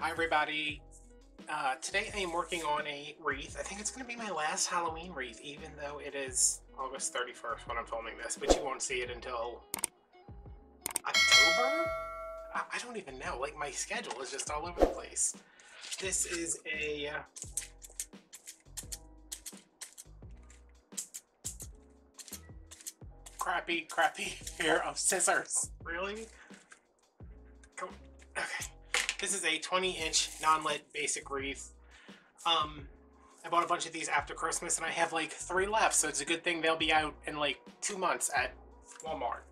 Hi everybody, today I am working on a wreath. I think it's going to be my last Halloween wreath, even though it is August 31st when I'm filming this, but you won't see it until October? I don't even know, like my schedule is just all over the place. This is a... crappy pair of scissors. Really? Come on. Okay. This is a 20-inch non-lit basic wreath. I bought a bunch of these after Christmas and I have like 3 left, so it's a good thing they'll be out in like 2 months at Walmart.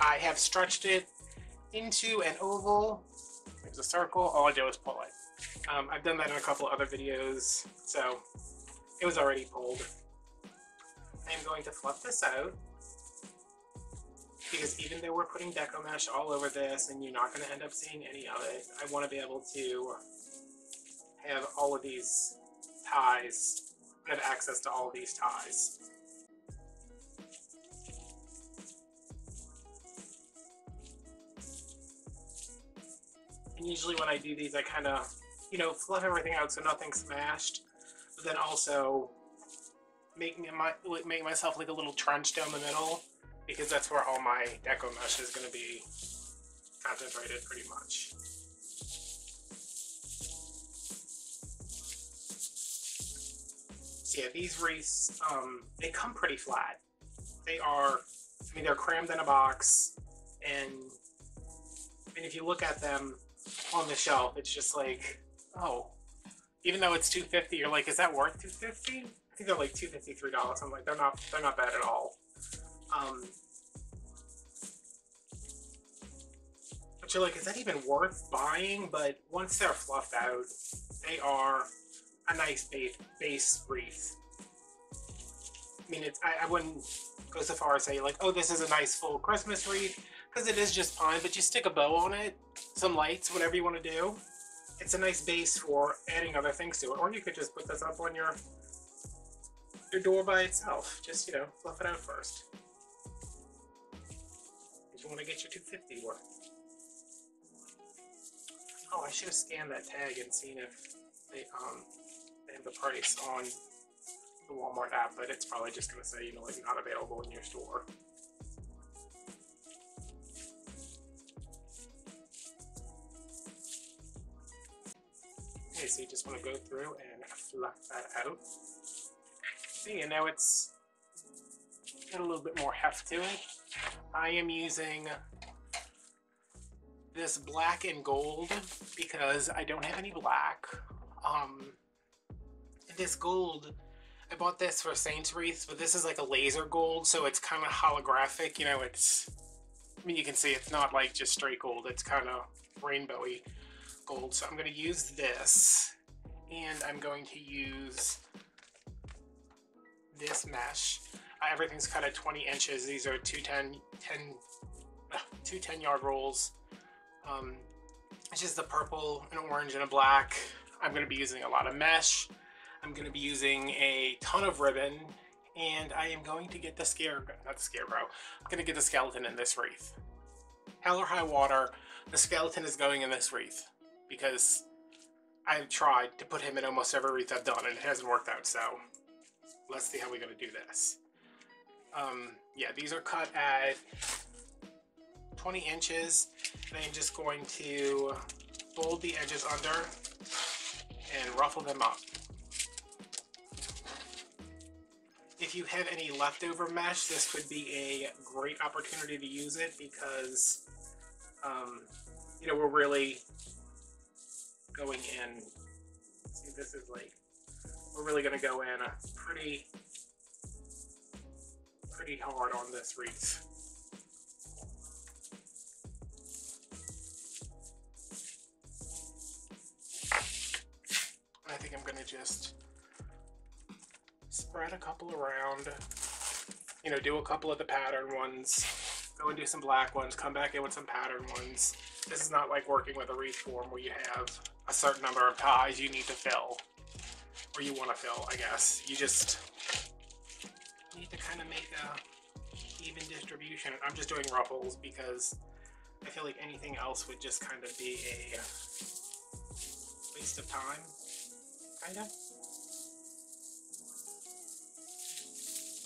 I have stretched it into an oval. There's a circle. All I do is pull it. I've done that in a couple other videos, so it was already pulled. I'm going to fluff this out, because even though we're putting deco mesh all over this and you're not going to end up seeing any of it, I want to be able to have all of these ties, have access to all of these ties. And usually when I do these, I kind of, you know, fluff everything out so nothing's smashed, but then also make myself like a little trench down the middle, because that's where all my deco mesh is going to be concentrated pretty much. So yeah, these wreaths, they come pretty flat. They are, I mean, they're crammed in a box, and if you look at them on the shelf, it's just like, oh, even though it's $2.50, you're like, is that worth $2.50? I think they're like $2.50, $3. I'm like, they're not bad at all. But you're like, is that even worth buying? But once they're fluffed out, they are a nice base wreath. I mean, it's, I wouldn't go so far as say like, oh, this is a nice full Christmas wreath, because it is just fine, but you stick a bow on it, some lights, whatever you want to do. It's a nice base for adding other things to it. Or you could just put this up on your door by itself. Just, you know, fluff it out first. You want to get your $2.50 worth. Oh, I should have scanned that tag and seen if they have the price on the Walmart app, but it's probably just going to say, you know, like not available in your store. Okay, so you just want to go through and fluff that out. See, and now it's got a little bit more heft to it. I am using this black and gold because I don't have any black. This gold, I bought this for Saints Wreaths, but this is like a laser gold, so it's kind of holographic. You know, it's, I mean, you can see it's not like just straight gold. It's kind of rainbowy gold. So I'm going to use this, and I'm going to use this mesh. Everything's cut at 20 inches. These are 2 10-yard rolls. It's just the purple and orange and a black. I'm going to be using a lot of mesh. I'm going to be using a ton of ribbon, and I am going to get the scarecrow, not the scarecrow, I'm going to get the skeleton in this wreath. Hell or high water, the skeleton is going in this wreath, because I've tried to put him in almost every wreath I've done and it hasn't worked out, so let's see how we're going to do this. Yeah, these are cut at 20 inches, and I'm just going to fold the edges under and ruffle them up. If you have any leftover mesh, this would be a great opportunity to use it, because, you know, we're really going in. See, this is like, we're really going to go in pretty hard on this wreath. I think I'm going to just spread a couple around, you know, do a couple of the pattern ones, go and do some black ones, come back in with some pattern ones. This is not like working with a wreath form where you have a certain number of ties you need to fill. Or you want to fill, I guess. You just need to kind of make a even distribution. I'm just doing ruffles because I feel like anything else would just kind of be a waste of time, kind of.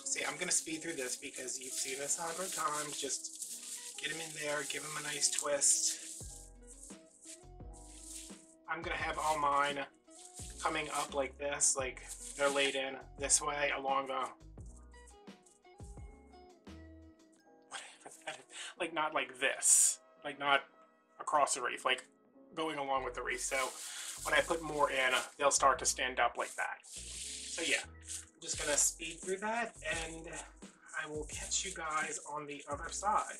See, I'm going to speed through this because you've seen this 100 times. Just get them in there, give them a nice twist. I'm going to have all mine coming up like this, like they're laid in this way along the, whatever that is, like not like this, like not across the reef, like going along with the reef. So when I put more in, they'll start to stand up like that. So yeah, I'm just gonna speed through that and I will catch you guys on the other side.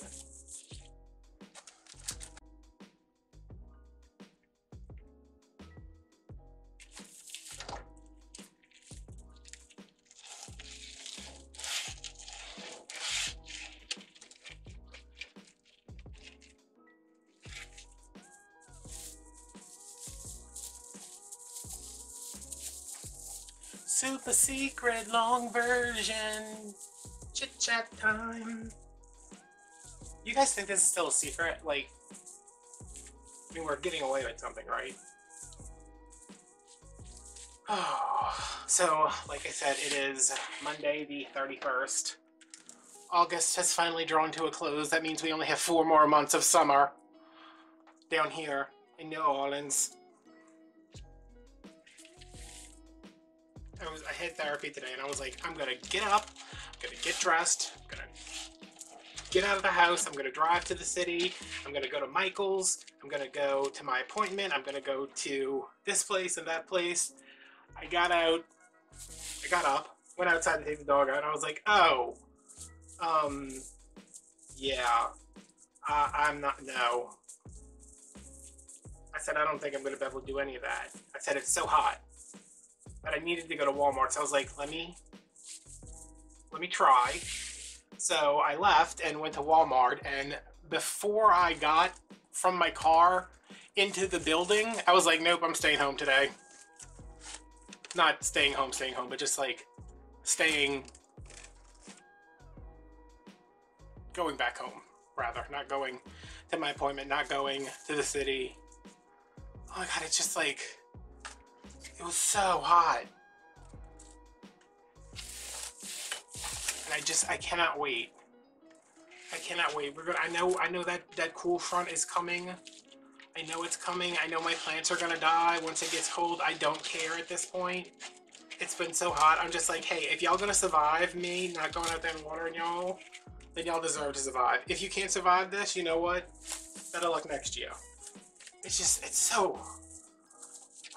Super secret long version. Chit chat time. You guys think this is still a secret? Like, I mean, we're getting away with something, right? Oh, so like I said, it is Monday the 31st. August has finally drawn to a close. That means we only have 4 more months of summer down here in New Orleans. I had therapy today and I was like, I'm gonna get up, I'm gonna get dressed, I'm gonna get out of the house, I'm gonna drive to the city, I'm gonna go to Michael's, I'm gonna go to my appointment, I'm gonna go to this place and that place. I got out, I got up, went outside to take the dog out, and I was like, oh, yeah, I'm not, no. I said, I don't think I'm gonna be able to do any of that. I said, it's so hot. But I needed to go to Walmart, so I was like, let me try. So I left and went to Walmart, and before I got from my car into the building, I was like, nope, I'm staying home today. Not staying home, but just like going back home, rather. Not going to my appointment, not going to the city. Oh my God, it's just like, it was so hot. And I cannot wait. I cannot wait. I know that cool front is coming. I know it's coming. I know my plants are gonna die once it gets cold. I don't care at this point. It's been so hot. I'm just like, hey, if y'all gonna survive me not going out there and watering y'all, then y'all deserve to survive. If you can't survive this, you know what? Better luck next year. It's just, it's so,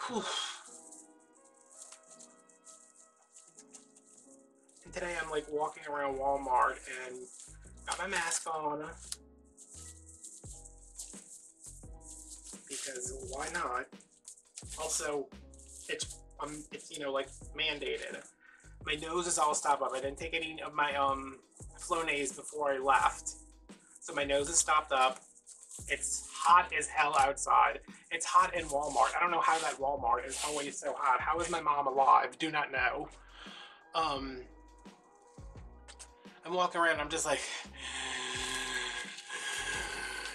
whew. Today I'm like walking around Walmart and got my mask on because why not? Also, it's you know, like mandated. My nose is all stopped up. I didn't take any of my Flonase before I left, so my nose is stopped up. It's hot as hell outside. It's hot in Walmart. I don't know how that Walmart is always so hot. How is my mom alive? Do not know. I'm walking around and I'm just like,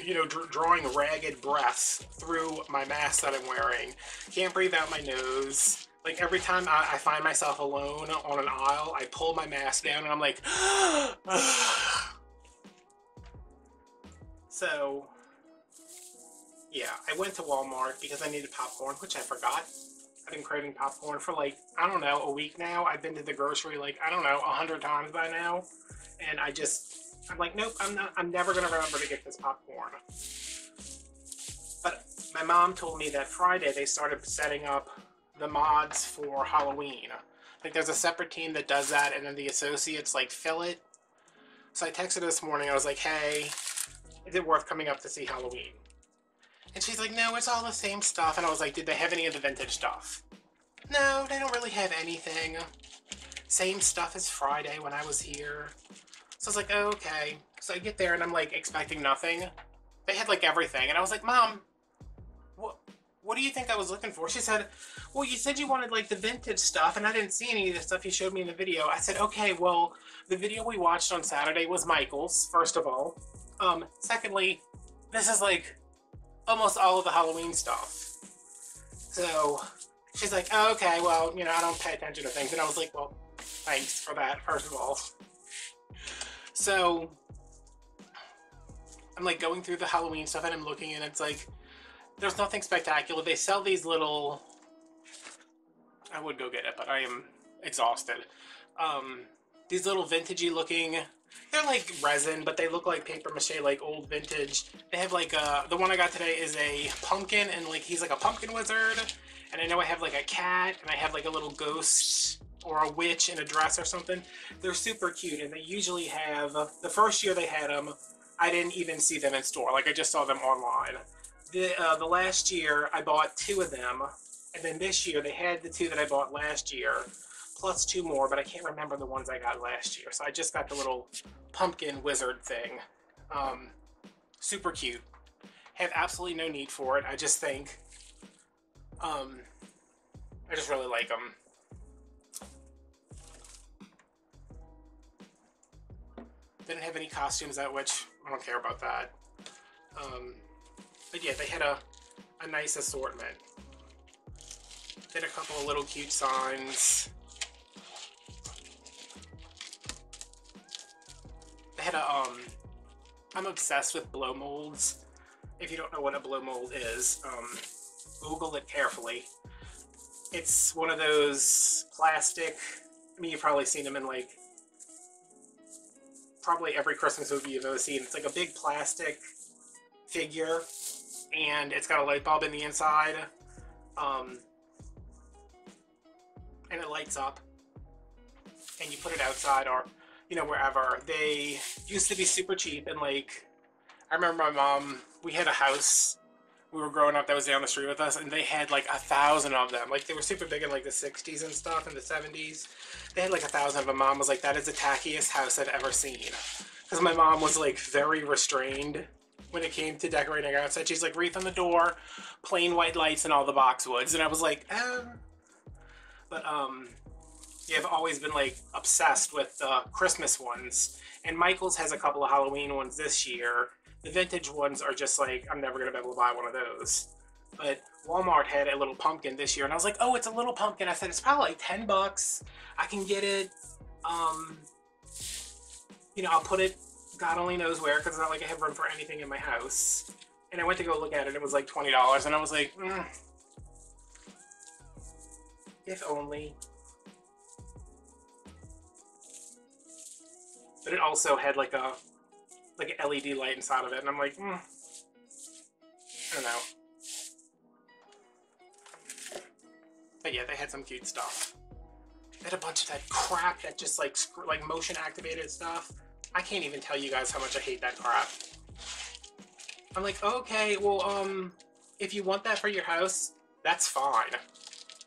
you know, drawing ragged breaths through my mask that I'm wearing. Can't breathe out my nose. Like every time I find myself alone on an aisle, I pull my mask down and I'm like, so yeah, I went to Walmart because I needed popcorn, which I forgot. I've been craving popcorn for like, I don't know, a week now. I've been to the grocery like, I don't know, 100 times by now. And I'm like, nope, I'm never gonna remember to get this popcorn. But my mom told me that Friday they started setting up the mods for Halloween. Like there's a separate team that does that and then the associates like fill it. So I texted her this morning, I was like, hey, is it worth coming up to see Halloween? And she's like, no, it's all the same stuff. And I was like, did they have any of the vintage stuff? No, they don't really have anything. Same stuff as Friday when I was here. So I was like, oh, okay. So I get there and I'm like expecting nothing. They had like everything. And I was like, Mom, what do you think I was looking for? She said, well, you said you wanted like the vintage stuff and I didn't see any of the stuff you showed me in the video. I said, okay, well, the video we watched on Saturday was Michael's, first of all. Secondly, This is like almost all of the Halloween stuff. So she's like, oh, okay, well, you know, I don't pay attention to things. And I was like, well, thanks for that, first of all. So I'm like going through the Halloween stuff and I'm looking and it's like, there's nothing spectacular. They sell these little, I would go get it, but I am exhausted. These little vintagey looking, they're like resin, but they look like paper mache, like old vintage. They have like a, the one I got today is a pumpkin, and like he's like a pumpkin wizard. And I know I have like a cat, and I have like a little ghost or a witch in a dress or something. They're super cute, and they usually have, the first year they had them, I didn't even see them in store. Like I just saw them online. The last year I bought 2 of them, and then this year they had the 2 that I bought last year, plus 2 more, but I can't remember the ones I got last year. So I just got the little pumpkin wizard thing. Super cute. Have absolutely no need for it. I just think, I just really like them. Didn't have any costumes that, which I don't care about that. But yeah, they had a nice assortment. Did a couple of little cute signs. They had a, I'm obsessed with blow molds. If you don't know what a blow mold is, Google it carefully. It's one of those plastic, I mean, you've probably seen them in like, probably every Christmas movie you've ever seen. It's like a big plastic figure, and it's got a light bulb in the inside, and it lights up, and you put it outside or, you know, wherever. They used to be super cheap, and like, I remember my mom, we had a house, we were growing up, that was down the street with us, and they had like 1,000 of them. Like, they were super big in like the 60s and stuff, in the 70s. They had like 1,000 of them. Mom was like, that is the tackiest house I've ever seen. Because my mom was like very restrained when it came to decorating outside. She's like, wreath on the door, plain white lights, and all the boxwoods. And I was like, But yeah, I've always been like obsessed with the Christmas ones. And Michael's has a couple of Halloween ones this year. The vintage ones are just like, I'm never gonna be able to buy one of those. But Walmart had a little pumpkin this year, and I was like, oh, it's a little pumpkin. I said, it's probably like $10. I can get it. You know, I'll put it, God only knows where, because it's not like I have room for anything in my house. And I went to go look at it, and it was like $20, and I was like, if only. But it also had like a, like an LED light inside of it, and I'm like, I don't know. But yeah, they had some cute stuff. They had a bunch of that crap that just like motion activated stuff. I can't even tell you guys how much I hate that crap. I'm like, okay, well, if you want that for your house, that's fine.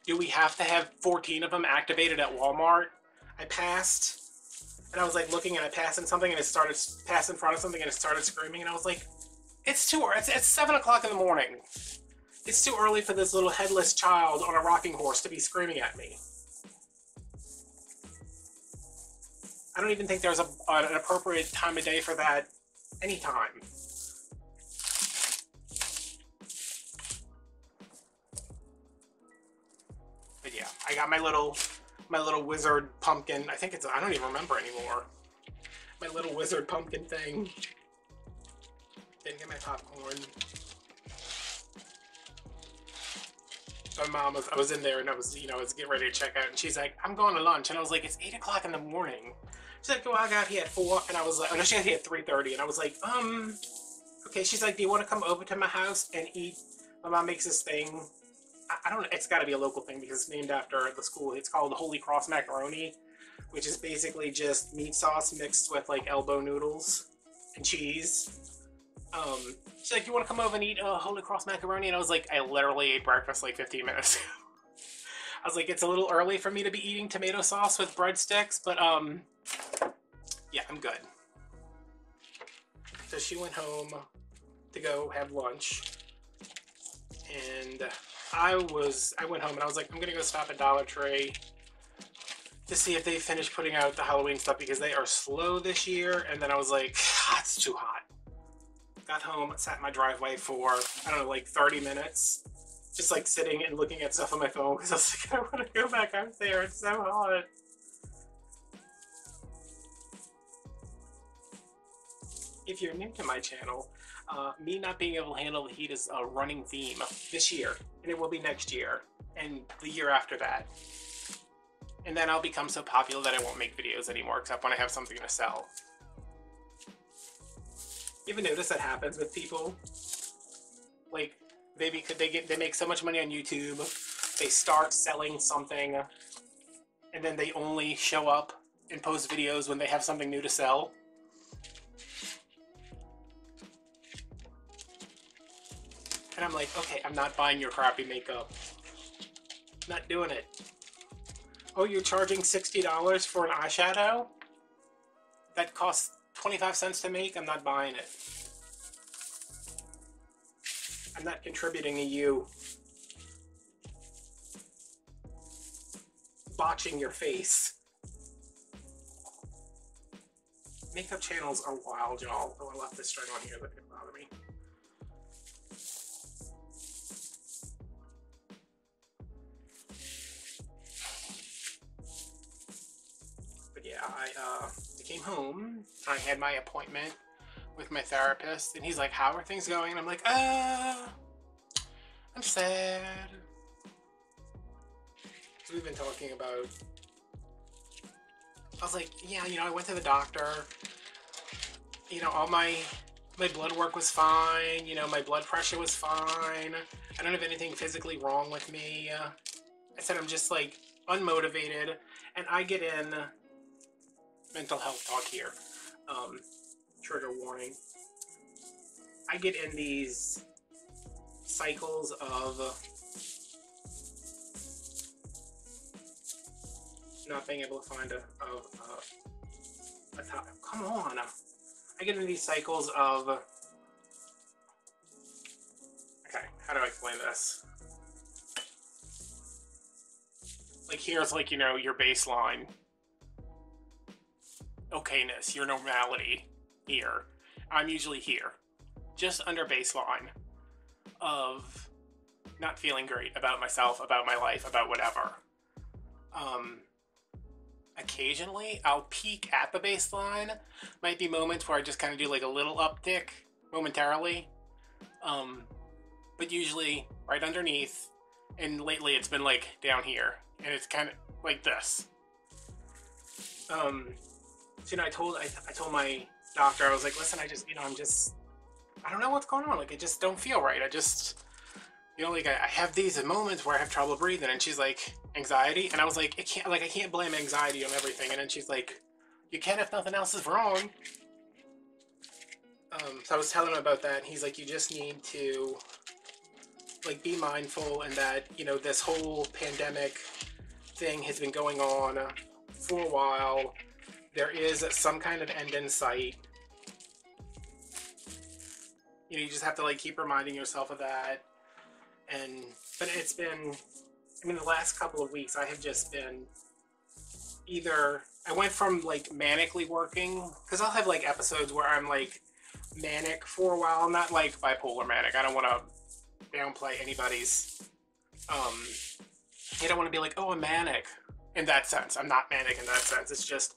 Do we have to have 14 of them activated at Walmart? I passed. And I was like looking, and I passed in something, and it started passed in front of something, and it started screaming, and I was like, it's too early. It's 7 o'clock in the morning. It's too early for this little headless child on a rocking horse to be screaming at me. I don't even think there's an appropriate time of day for that anytime. But yeah, I got my little wizard pumpkin. I think it's, I don't even remember anymore. My little wizard pumpkin thing. Didn't get my popcorn. My mom was, I was in there, and I was, you know, I was getting ready to check out, and she's like, I'm going to lunch. And I was like, it's 8 o'clock in the morning. She's like, well, I got here at 4. And I was like, oh no, she got here at 3:30. And I was like, okay. She's like, do you want to come over to my house and eat? My mom makes this thing. I don't know, it's got to be a local thing because it's named after the school. It's called Holy Cross Macaroni, which is basically just meat sauce mixed with like elbow noodles and cheese. She's like, you want to come over and eat Holy Cross Macaroni? And I was like, I literally ate breakfast like 15 minutes ago. I was like, it's a little early for me to be eating tomato sauce with breadsticks, but yeah, I'm good. So she went home to go have lunch, and I went home, and I was like, I'm gonna go stop at Dollar Tree to see if they finish putting out the Halloween stuff because they are slow this year. And then I was like, it's too hot. Got home, sat in my driveway for, I don't know, like 30 minutes. Just like sitting and looking at stuff on my phone because I was like, I want to go back out there. It's so hot. If you're new to my channel, me not being able to handle the heat is a running theme this year, and it will be next year, and the year after that. And then I'll become so popular that I won't make videos anymore except when I have something to sell. You ever notice that happens with people? Like, they make so much money on YouTube, they start selling something, and then they only show up and post videos when they have something new to sell. And I'm like, okay, I'm not buying your crappy makeup. Not doing it. Oh, you're charging $60 for an eyeshadow? That costs 25 cents to make? I'm not buying it. I'm not contributing to you botching your face. Makeup channels are wild, y'all. Oh, I left this string on here that didn't bother me. I came home, I had my appointment with my therapist, and he's like, how are things going? And I'm like, I'm sad. So we've been talking about, I was like, yeah, you know, I went to the doctor, you know, all my blood work was fine, you know, my blood pressure was fine, I don't have anything physically wrong with me. I said, I'm just like unmotivated, and I get in mental health talk here, trigger warning. I get in these cycles of not being able to find a topic. Come on. I get in these cycles of, okay, how do I explain this? Like, here's like, you know, your baseline. Okayness, your normality here. I'm usually here, just under baseline of not feeling great about myself, about my life, about whatever. Occasionally I'll peak at the baseline. Might be moments where I just kind of do like a little uptick momentarily, but usually right underneath. And lately it's been like down here, and it's kind of like this. So, you know, I told my doctor, I was like, listen, I just, you know, I don't know what's going on. Like, I just don't feel right. I just, you know, like I have these moments where I have trouble breathing. And she's like, anxiety. And I was like, I can't blame anxiety on everything. And then she's like, you can if nothing else is wrong. So I was telling him about that. And he's like, you just need to like be mindful, and that, you know, this whole pandemic thing has been going on for a while. There is some kind of end in sight. You know, you just have to like keep reminding yourself of that. And, but it's been, I mean, the last couple of weeks I have just been either, I went from like manically working, because I'll have like episodes where I'm like manic for a while, not like bipolar manic. I don't want to downplay anybody's, you don't want to be like, oh, I'm manic in that sense. I'm not manic in that sense. It's just,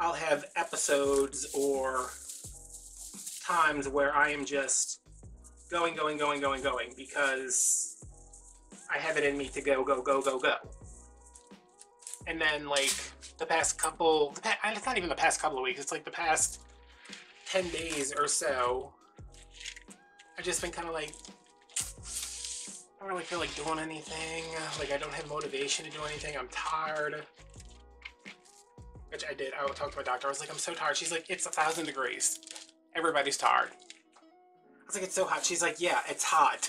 I'll have episodes or times where I am just going because I have it in me to go. And then like the past couple, it's not even the past couple of weeks, it's like the past 10 days or so, I've just been kind of like, I don't really feel like doing anything. Like, I don't have motivation to do anything. I'm tired. Which I did. I talked to my doctor. I was like, I'm so tired. She's like, it's 1,000 degrees. Everybody's tired. I was like, it's so hot. She's like, yeah, it's hot.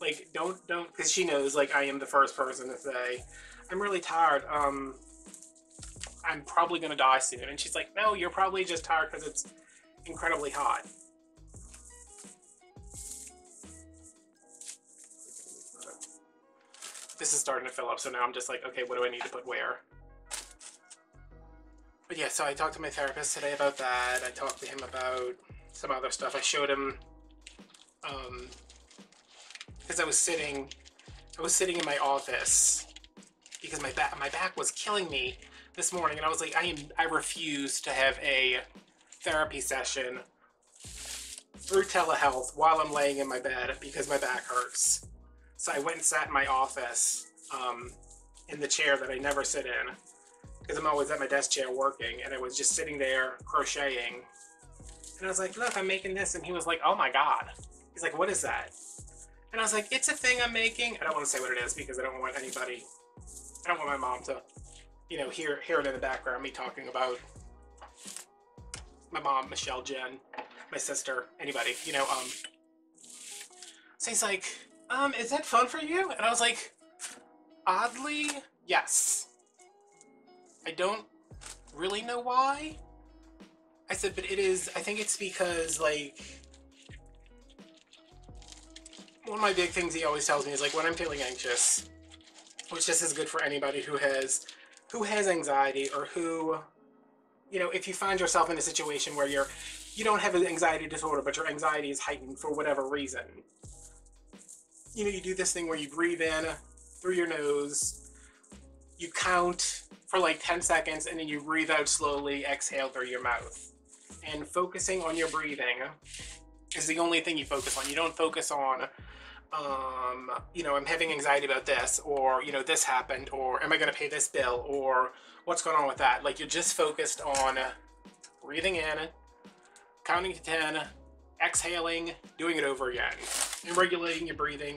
Like, don't, because she knows, like, I am the first person to say, I'm really tired. I'm probably going to die soon. And she's like, no, you're probably just tired because it's incredibly hot. This is starting to fill up. So now I'm just like, okay, what do I need to put where? But yeah, so I talked to my therapist today about that. I talked to him about some other stuff. I showed him, because I was sitting in my office because my back was killing me this morning, and I was like, I refuse to have a therapy session through telehealth while I'm laying in my bed because my back hurts. So I went and sat in my office, in the chair that I never sit in, because I'm always at my desk chair working, and I was just sitting there crocheting. And I was like, look, I'm making this. And he was like, oh my God. He's like, what is that? And I was like, it's a thing I'm making. I don't want to say what it is because I don't want anybody, I don't want my mom to, you know, hear it in the background, me talking about my mom, Michelle, Jen, my sister, anybody, you know. So he's like, is that fun for you? And I was like, oddly, yes. I don't really know why. I said, but it is, I think it's because, like, one of my big things he always tells me is, like, when I'm feeling anxious, which this is good for anybody who has anxiety, or who, you know, if you find yourself in a situation where you don't have an anxiety disorder, but your anxiety is heightened for whatever reason. You know, you do this thing where you breathe in through your nose, you count for like 10 seconds, and then you breathe out slowly, exhale through your mouth. And focusing on your breathing is the only thing you focus on. You don't focus on, you know, I'm having anxiety about this, or, you know, this happened, or am I going to pay this bill, or what's going on with that. Like, you're just focused on breathing in, counting to 10, exhaling, doing it over again. And regulating your breathing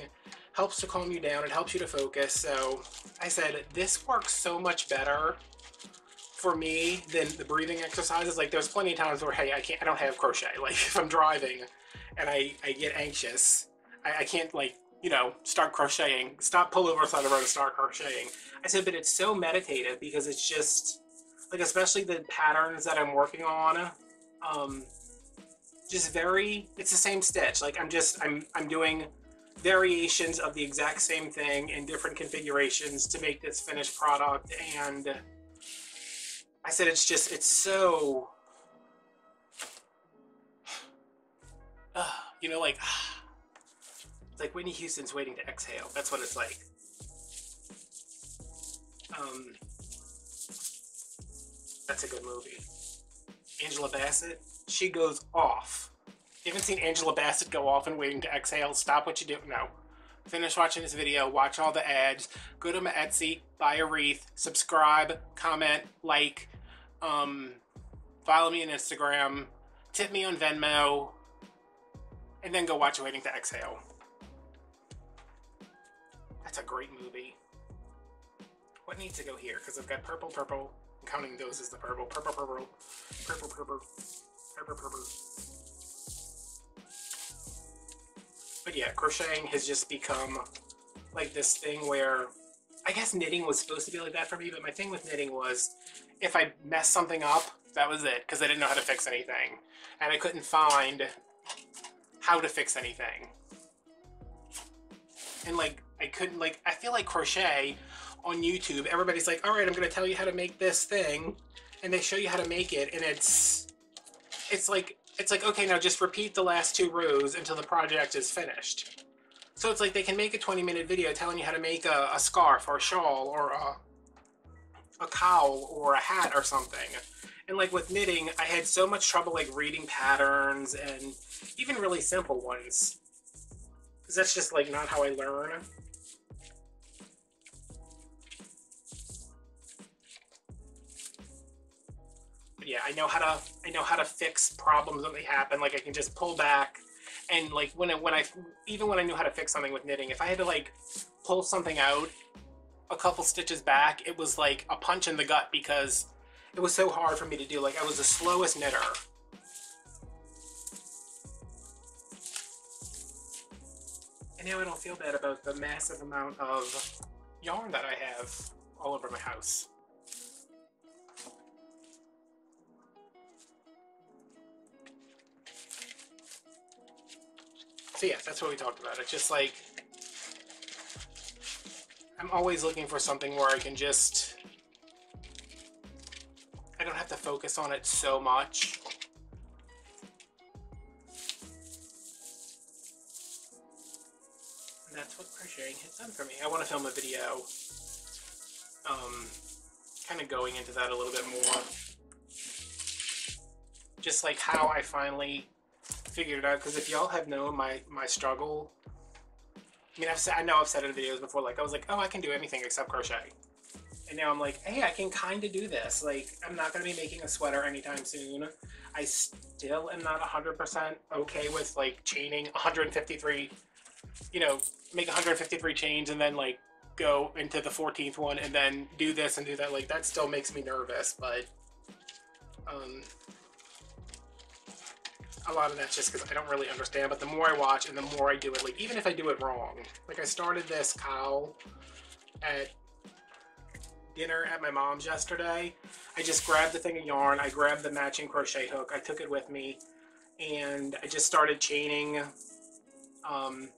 helps to calm you down. It helps you to focus. So I said, this works so much better for me than the breathing exercises. Like, there's plenty of times where, hey, I don't have crochet. Like, if I'm driving and I get anxious, I can't, like, you know, start crocheting, pull over side of the road and start crocheting. I said, but it's so meditative because it's just, like, especially the patterns that I'm working on, just very, it's the same stitch. Like, I'm doing variations of the exact same thing in different configurations to make this finished product. And I said, it's just, it's so, you know, like, it's like Whitney Houston's Waiting to Exhale. That's what it's like. That's a good movie. Angela Bassett, she goes off. You haven't seen Angela Bassett go off and Waiting to Exhale? Stop what you do. No. Finish watching this video, watch all the ads, go to my Etsy, buy a wreath, subscribe, comment, like, follow me on Instagram, tip me on Venmo, and then go watch Waiting to Exhale. That's a great movie. What needs to go here? Because I've got purple, purple. I'm counting those as the purple. Purple, purple, purple, purple, purple, purple. But yeah, crocheting has just become like this thing where, I guess knitting was supposed to be like that for me, but my thing with knitting was if I messed something up, that was it, because I didn't know how to fix anything. And I couldn't find how to fix anything. And like, I couldn't, like, I feel like crochet on YouTube, everybody's like, all right, I'm going to tell you how to make this thing. And they show you how to make it. And it's like, okay, now just repeat the last two rows until the project is finished. So it's like they can make a 20-minute video telling you how to make a scarf or a shawl or a cowl or a hat or something. And like with knitting, I had so much trouble like reading patterns and even really simple ones. Because that's just like not how I learn. Yeah, I know how to fix problems when they happen. Like I can just pull back, and like even when I knew how to fix something with knitting, if I had to like pull something out a couple stitches back, it was like a punch in the gut because it was so hard for me to do. Like I was the slowest knitter. And now I don't feel bad about the massive amount of yarn that I have all over my house. So yeah, that's what we talked about. It's just like, I'm always looking for something where I can just, I don't have to focus on it so much. getting it done for me. I want to film a video kind of going into that a little bit more. Just like how I finally figured it out, because if y'all have known my struggle, I mean, I know I've said in videos before, like I was like, oh, I can do anything except crochet. And now I'm like, hey, I can kind of do this. Like, I'm not going to be making a sweater anytime soon. I still am not 100% okay with like chaining 153, you know, make 153 chains and then like go into the 14th one and then do this and do that. Like, that still makes me nervous, but a lot of that's just because I don't really understand. But the more I watch and the more I do it, like even if I do it wrong, like I started this cow at dinner at my mom's yesterday. I just grabbed the thing of yarn, I grabbed the matching crochet hook, I took it with me, and I just started chaining. I think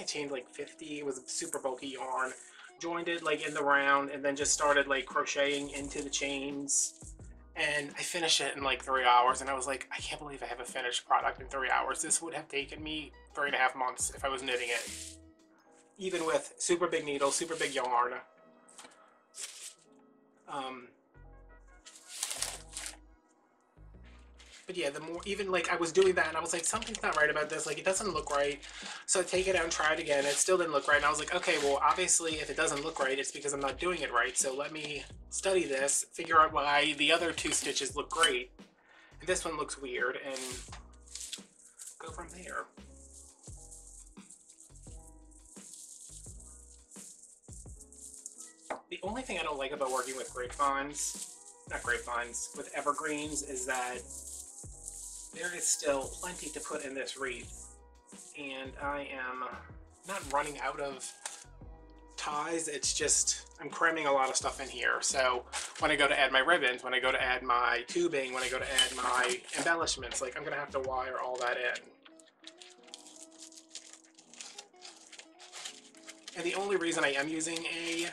I chained like 50. It was super bulky yarn. Joined it like in the round and then just started like crocheting into the chains. And I finished it in like 3 hours, and I was like, I can't believe I have a finished product in 3 hours. This would have taken me 3.5 months if I was knitting it. Even with super big needles, super big yarn. But yeah, the more, even like I was doing that and I was like, something's not right about this, like it doesn't look right. So I take it out and try it again. It still didn't look right. And I was like, okay, well obviously if it doesn't look right, it's because I'm not doing it right. So let me study this, figure out why the other two stitches look great and this one looks weird, and go from there. The only thing I don't like about working with with evergreens is that there is still plenty to put in this wreath, and I am not running out of ties. It's just I'm cramming a lot of stuff in here. So when I go to add my ribbons, when I go to add my tubing, when I go to add my embellishments, like I'm gonna have to wire all that in. And the only reason I am using a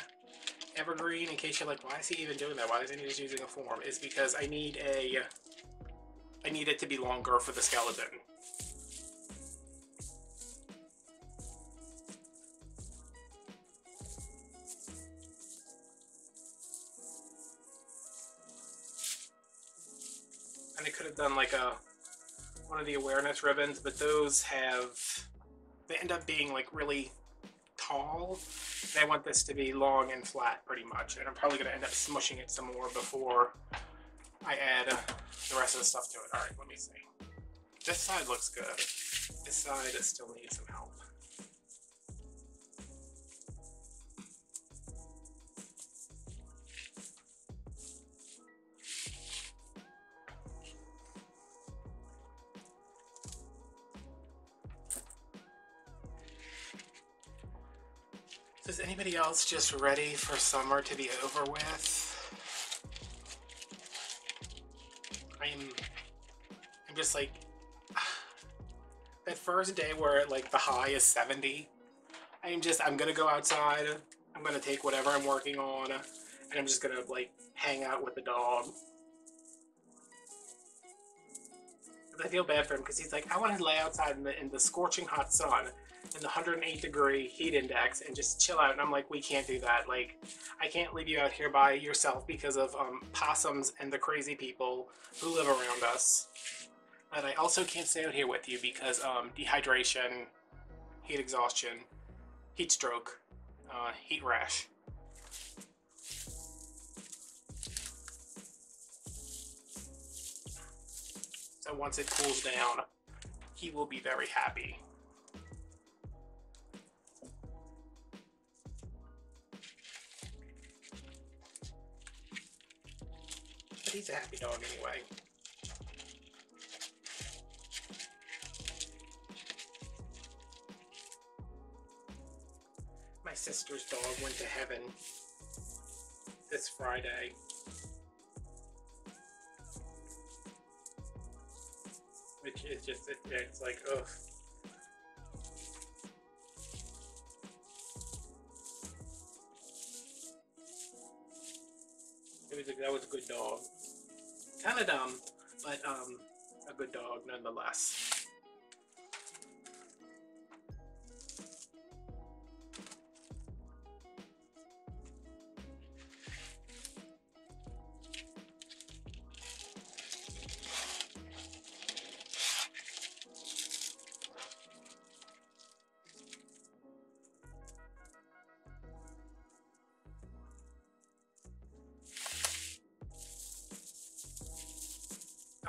evergreen, in case you're like, why is he even doing that? Why isn't he just using a form? Is because I need it to be longer for the skeleton. And I could have done like one of the awareness ribbons, but those they end up being like really tall. I want this to be long and flat pretty much, and I'm probably going to end up smushing it some more before I add the rest of the stuff to it. Alright, let me see. This side looks good. This side still needs some help. Is anybody else just ready for summer to be over with? I'm just like, that first day where like the high is 70, I'm gonna go outside, I'm gonna take whatever I'm working on, and I'm just gonna like hang out with the dog. I feel bad for him because he's like, I want to lay outside in the scorching hot sun in the 108-degree heat index and just chill out. And I'm like, we can't do that. Like, I can't leave you out here by yourself because of possums and the crazy people who live around us. And I also can't stay out here with you because dehydration, heat exhaustion, heat stroke, heat rash. So once it cools down, he will be very happy. But he's a happy dog anyway. My sister's dog went to heaven this Friday. Which is just, it's like, ugh. It was like, that was a good dog. Kind of dumb, but a good dog nonetheless.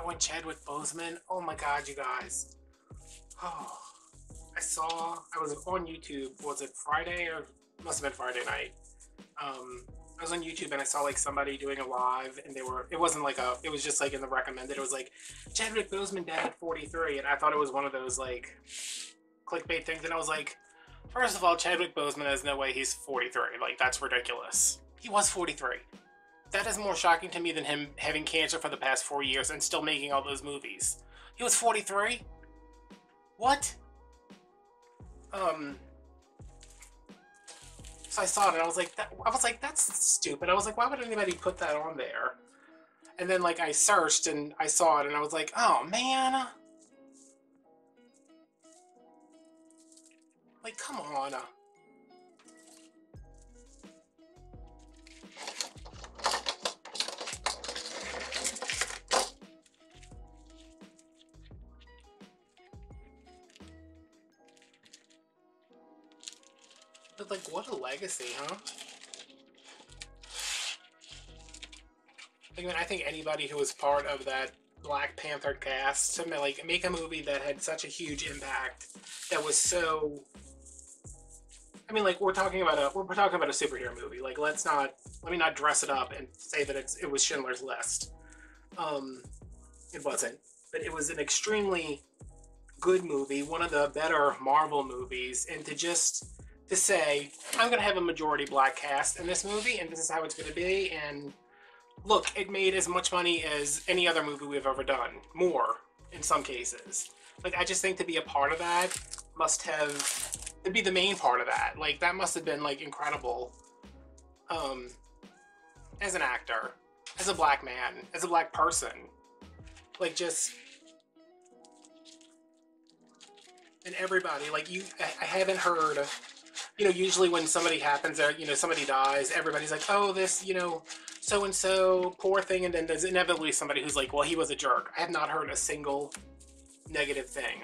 I went Chadwick Boseman. Oh my God, you guys. Oh, I was on YouTube, was it Friday? Or must have been Friday night. I was on YouTube and I saw like somebody doing a live, and it was just like in the recommended, it was like Chadwick Boseman died at 43, and I thought it was one of those like clickbait things, and I was like, first of all, Chadwick Boseman has no way he's 43, like that's ridiculous. He was 43. That is more shocking to me than him having cancer for the past 4 years and still making all those movies. He was 43? What? So I saw it and I was like, that's stupid. I was like, why would anybody put that on there? And then like I searched and I saw it and I was like, oh man. Like, come on. But like, what a legacy, huh? Like, I mean, I think anybody who was part of that Black Panther cast to like make a movie that had such a huge impact, that was so. I mean, like we're talking about a superhero movie. Like, let me not dress it up and say that it was Schindler's List. It wasn't, but it was an extremely good movie, one of the better Marvel movies, and to say, I'm gonna have a majority black cast in this movie, and this is how it's gonna be, and look, it made as much money as any other movie we've ever done. More, in some cases. Like, I just think to be a part of that it'd be the main part of that. Like, that must have been, like, incredible. As an actor, as a black man, as a black person. Like, just... And everybody, like, I haven't heard... You know, usually when somebody happens, or, you know, somebody dies, everybody's like, oh, this, you know, so-and-so, poor thing, and then there's inevitably somebody who's like, well, he was a jerk. I have not heard a single negative thing,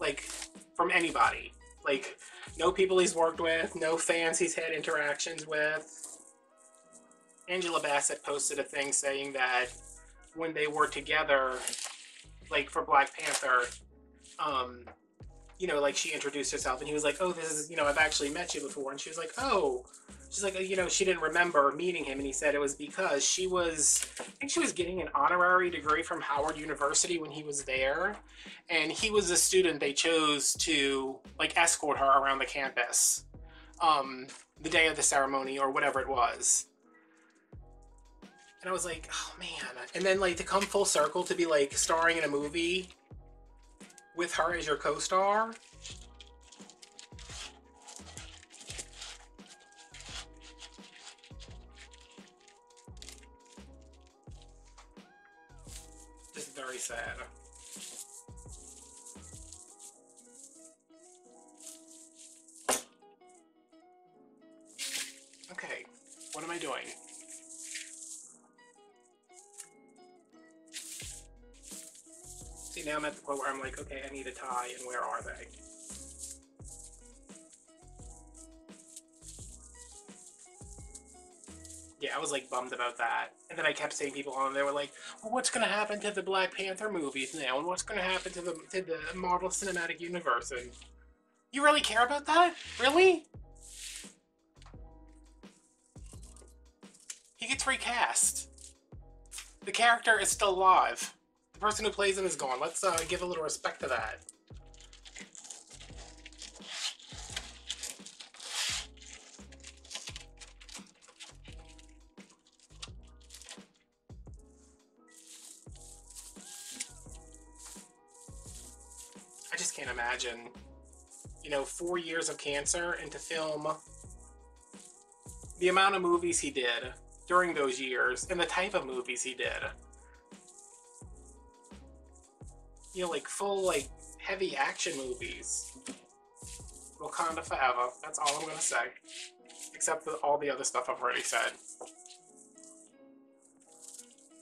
like, from anybody. Like, no people he's worked with, no fans he's had interactions with. Angela Bassett posted a thing saying that when they were together, like, for Black Panther, you know, like, she introduced herself and he was like, oh, this is, you know, I've actually met you before. And she was like, oh, she's like, you know, she didn't remember meeting him. And he said it was because I think she was getting an honorary degree from Howard University when he was there. And he was a student they chose to, like, escort her around the campus the day of the ceremony or whatever it was. And I was like, oh, man. And then, like, to come full circle to be, like, starring in a movie with her as your co-star. Just very sad. Okay, what am I doing? See, now I'm at the point where I'm like, okay, I need a tie, and where are they? Yeah, I was, like, bummed about that. And then I kept seeing people on there were like, well, what's gonna happen to the Black Panther movies now? And what's gonna happen to the Marvel Cinematic Universe? And you really care about that? Really? He gets recast. The character is still alive. The person who plays him is gone. Let's give a little respect to that. I just can't imagine, you know, 4 years of cancer and to film the amount of movies he did during those years and the type of movies he did. You know, like, full, like, heavy action movies. Wakanda forever. That's all I'm gonna say. Except for all the other stuff I've already said.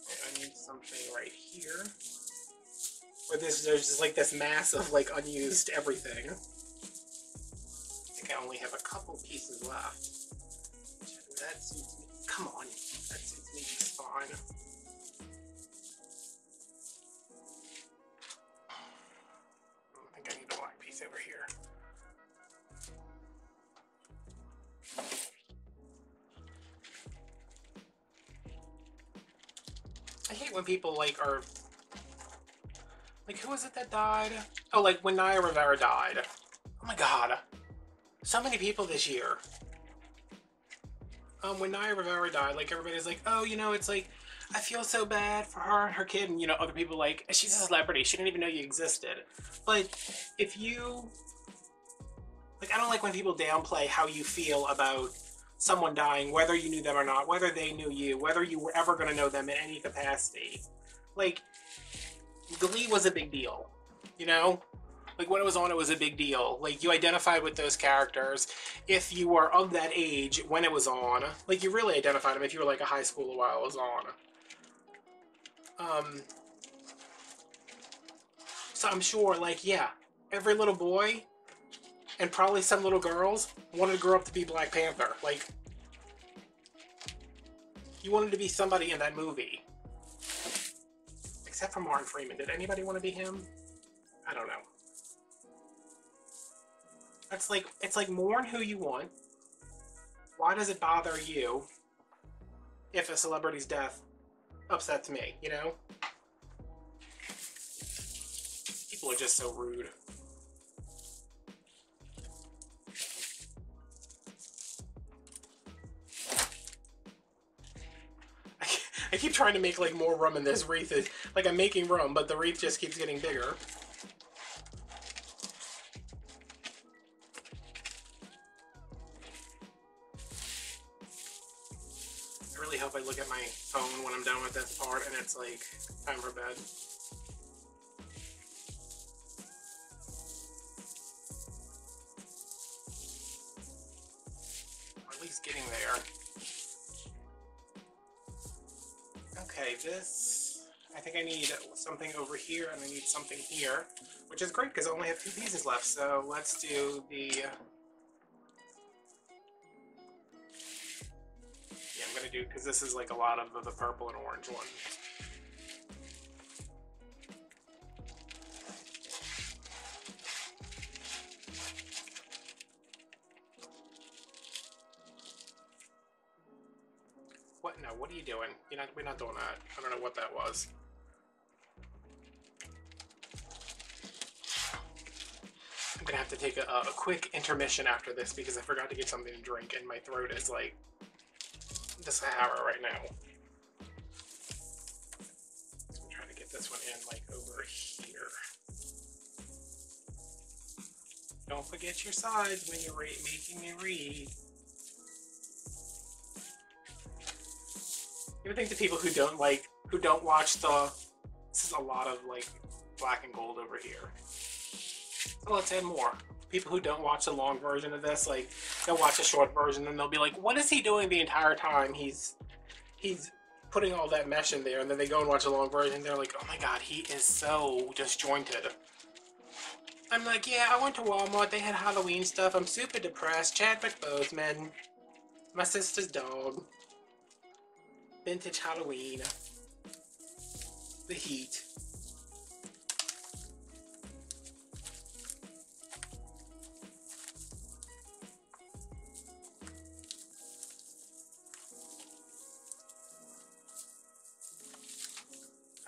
I need something right here. Where there's just, like, this mass of, like, unused everything. I think I only have a couple pieces left. That suits me. Come on. That suits me just fine. these over here. I hate when people like are like, who was it that died? Oh, like when Naya Rivera died. Oh my God, so many people this year. When Naya Rivera died, like everybody's like, oh, you know, it's like, I feel so bad for her and her kid, and you know, other people like, she's a celebrity, she didn't even know you existed. But if you, like, I don't like when people downplay how you feel about someone dying, whether you knew them or not, whether they knew you, whether you were ever gonna know them in any capacity. Like, Glee was a big deal, you know? Like, when it was on, it was a big deal. Like, you identified with those characters if you were of that age when it was on. Like, you really identified them if you were, like, a high schooler while it was on. So I'm sure, like, yeah, every little boy and probably some little girls wanted to grow up to be Black Panther. Like, you wanted to be somebody in that movie. Except for Martin Freeman. Did anybody want to be him? I don't know. That's like, it's like, mourn who you want. Why does it bother you if a celebrity's death upsets me, you know? People are just so rude. I keep trying to make like more room in this wreath. Is, like, I'm making room, but the wreath just keeps getting bigger. Hope I look at my phone when I'm done with this part and it's like time for bed. Or at least getting there. Okay, this, I think I need something over here and I need something here, which is great because I only have 2 pieces left. So let's do the do, because this is like a lot of the purple and orange one. What? No, what are you doing? You're not, we're not doing that. I don't know what that was. I'm gonna have to take a quick intermission after this because I forgot to get something to drink and my throat is like the Sahara right now. I'm trying to get this one in like over here. Don't forget your sides when you're making me read. You would think the people who don't like, who don't watch the, this is a lot of like black and gold over here. So let's add more. People who don't watch the long version of this, like, they'll watch a short version and they'll be like, what is he doing the entire time? He's putting all that mesh in there, and then they go and watch a long version and they're like, oh my God, he is so disjointed. I'm like, yeah, I went to Walmart, they had Halloween stuff, I'm super depressed, Chadwick Boseman, my sister's dog, vintage Halloween, the heat.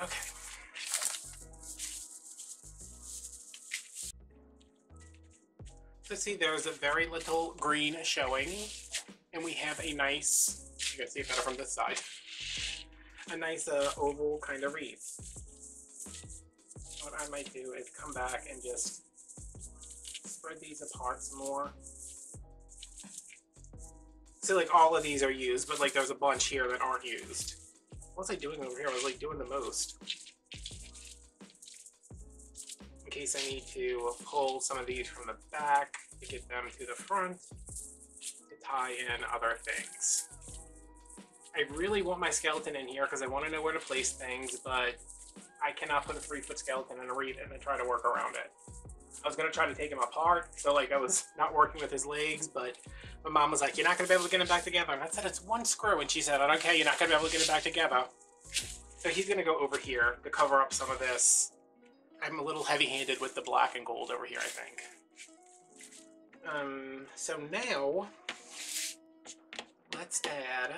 Okay. So see, there's a very little green showing, and we have a nice, you can see it better from this side, a nice oval kind of wreath. What I might do is come back and just spread these apart some more. See, like, all of these are used, but like there's a bunch here that aren't used. What was I doing over here? I was like doing the most. In case I need to pull some of these from the back to get them to the front to tie in other things. I really want my skeleton in here because I want to know where to place things, but I cannot put a 3-foot skeleton in a wreath and then try to work around it. I was going to try to take him apart, so like I was not working with his legs, but my mom was like, you're not going to be able to get him back together. And I said, it's one screw. And she said, I don't care, you're not going to be able to get him back together. So he's going to go over here to cover up some of this. I'm a little heavy-handed with the black and gold over here, I think. So now let's add,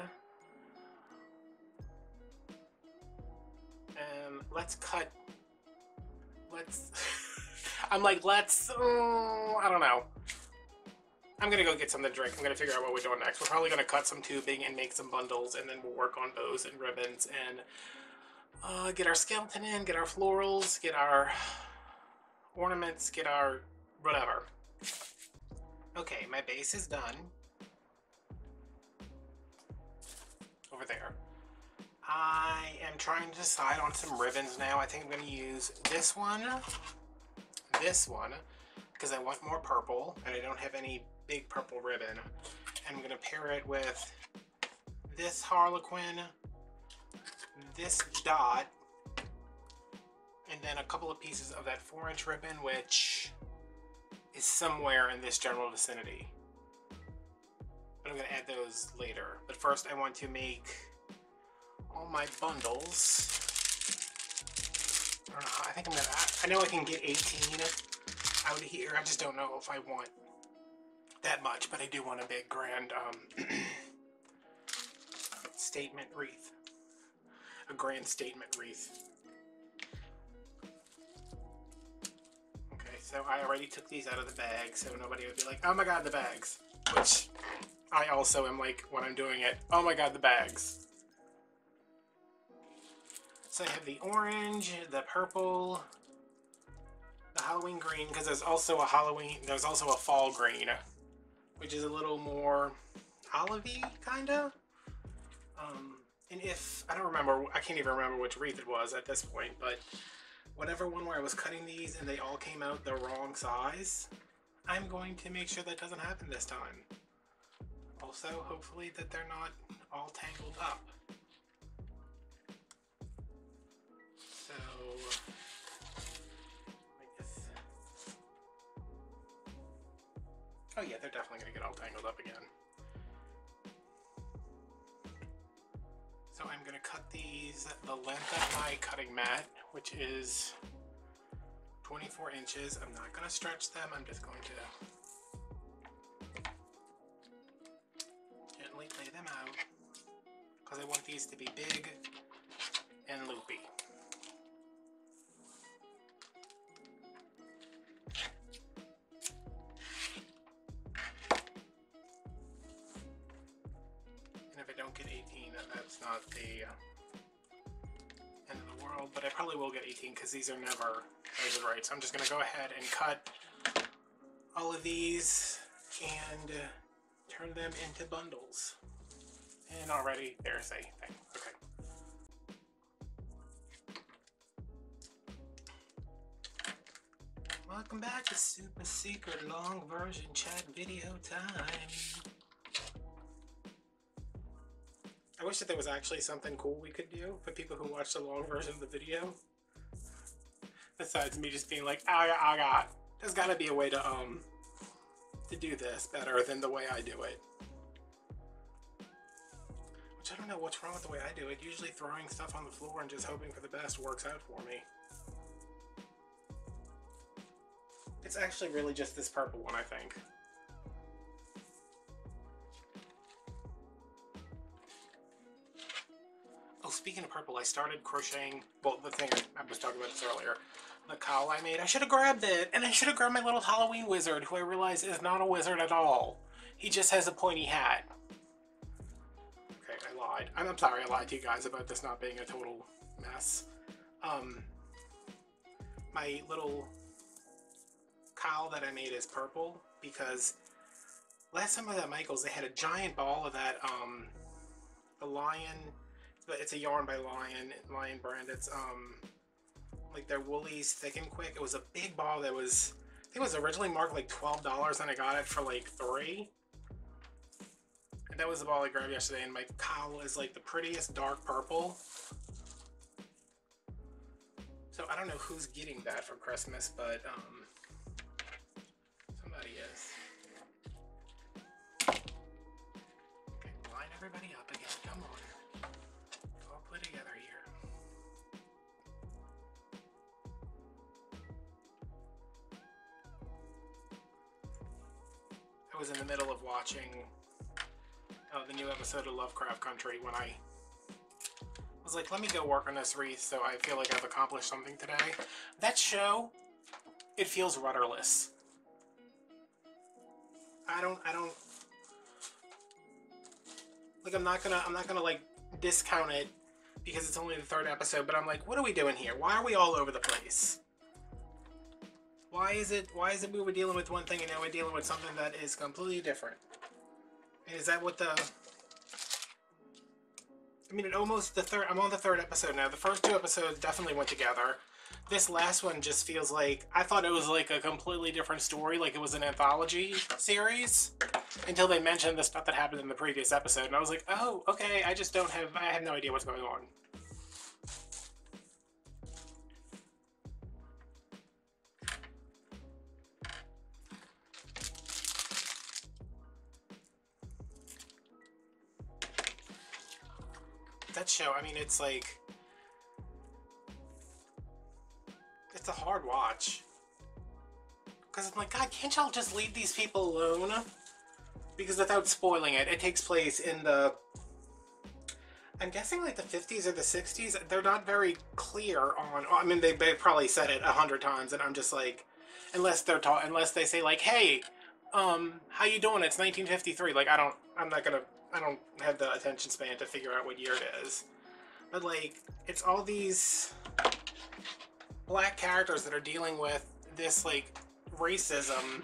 let's I'm like, I don't know. I'm gonna go get something to drink. I'm gonna figure out what we're doing next. We're probably gonna cut some tubing and make some bundles, and then we'll work on bows and ribbons and get our skeleton in, get our florals, get our ornaments, get our whatever. Okay, my base is done. Over there. I am trying to decide on some ribbons now. I think I'm gonna use this one, because I want more purple and I don't have any big purple ribbon. And I'm gonna pair it with this Harlequin, this dot, and then a couple of pieces of that 4-inch ribbon, which is somewhere in this general vicinity. But I'm gonna add those later. But first I want to make all my bundles. I don't know, I think I'm gonna, I know I can get 18 out of here. I just don't know if I want that much, but I do want a big grand statement wreath. A grand statement wreath. Okay, so I already took these out of the bag, so nobody would be like, oh my god, the bags. Which I also am like, when I'm doing it, oh my god, the bags. So I have the orange, the purple, the Halloween green, because there's also a Halloween, there's also a fall green, which is a little more olivey, kinda. And if, I don't remember, I can't even remember which wreath it was at this point, but whatever one where I was cutting these and they all came out the wrong size, I'm going to make sure that doesn't happen this time. Also, hopefully that they're not all tangled up. So, I guess, oh yeah, they're definitely going to get all tangled up again. So I'm going to cut these the length of my cutting mat, which is 24 inches. I'm not going to stretch them. I'm just going to gently lay them out because I want these to be big and loopy. Not the end of the world, but I probably will get 18 because these are never measured right. So I'm just going to go ahead and cut all of these and turn them into bundles. And already there's a thing. Okay. Welcome back to Super Secret Long Version Chat Video Time. I wish that there was actually something cool we could do for people who watch the long version of the video. Besides me just being like, oh god, oh god. There's gotta be a way to do this better than the way I do it. Which I don't know what's wrong with the way I do it. Usually throwing stuff on the floor and just hoping for the best works out for me. It's actually really just this purple one, I think. Oh, speaking of purple, I started crocheting, well, the thing I was talking about this earlier, the cowl I made. I should have grabbed it, and I should have grabbed my little Halloween wizard, who I realize is not a wizard at all. He just has a pointy hat. Okay, I lied. I'm sorry I lied to you guys about this not being a total mess. My little cowl that I made is purple, because last time I was at Michael's, they had a giant ball of that, the lion... But it's a yarn by Lion brand. It's like their Woolies Thick and Quick. It was a big ball that was, I think it was originally marked like $12 and I got it for like $3. And that was the ball I grabbed yesterday, and my cowl is like the prettiest dark purple. So I don't know who's getting that for Christmas, but somebody is. Okay, line everybody up again, come on. Together here. was in the middle of watching the new episode of Lovecraft Country when I was like, let me go work on this wreath so I feel like I've accomplished something today. That show, it feels rudderless. I don't like, I'm not gonna like discount it because it's only the third episode, but I'm like, what are we doing here? Why are we all over the place? Why is it we were dealing with one thing and now we're dealing with something that is completely different? And is that what the, I mean, it almost, I'm on the third episode now. The first two episodes definitely went together. This last one just feels like, I thought it was like a completely different story, like it was an anthology series, until they mentioned the stuff that happened in the previous episode, and I was like, oh, okay, I just don't have, I have no idea what's going on. That show, I mean, it's like, it's a hard watch. Because I'm like, God, can't y'all just leave these people alone? Because without spoiling it, it takes place in the, I'm guessing like the 50s or the 60s. They're not very clear on, I mean, they probably said it 100 times, and I'm just like, unless they say like, hey, how you doing? It's 1953. Like, I don't have the attention span to figure out what year it is. But like, it's all these black characters that are dealing with this like racism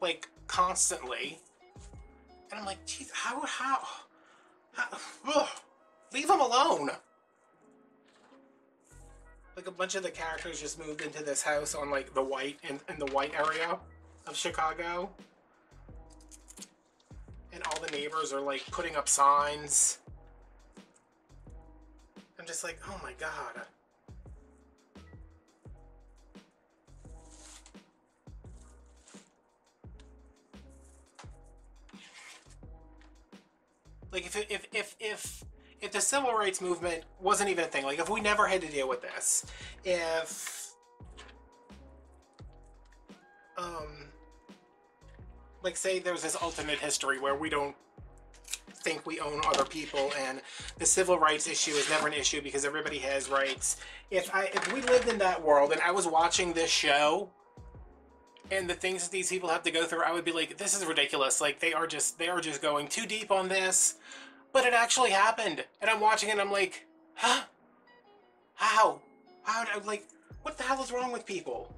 like constantly, and I'm like, geez, how leave them alone. Like, a bunch of the characters just moved into this house on like the white, in the white area of Chicago, and all the neighbors are like putting up signs. I'm just like, oh my God. Like, if the civil rights movement wasn't even a thing, like if we never had to deal with this, if like, say there's this alternate history where we don't think we own other people and the civil rights issue is never an issue because everybody has rights. If we lived in that world and I was watching this show and the things that these people have to go through, I would be like, this is ridiculous. Like, they are just going too deep on this, but it actually happened. And I'm watching it and I'm like, huh? How? I'm like, what the hell is wrong with people?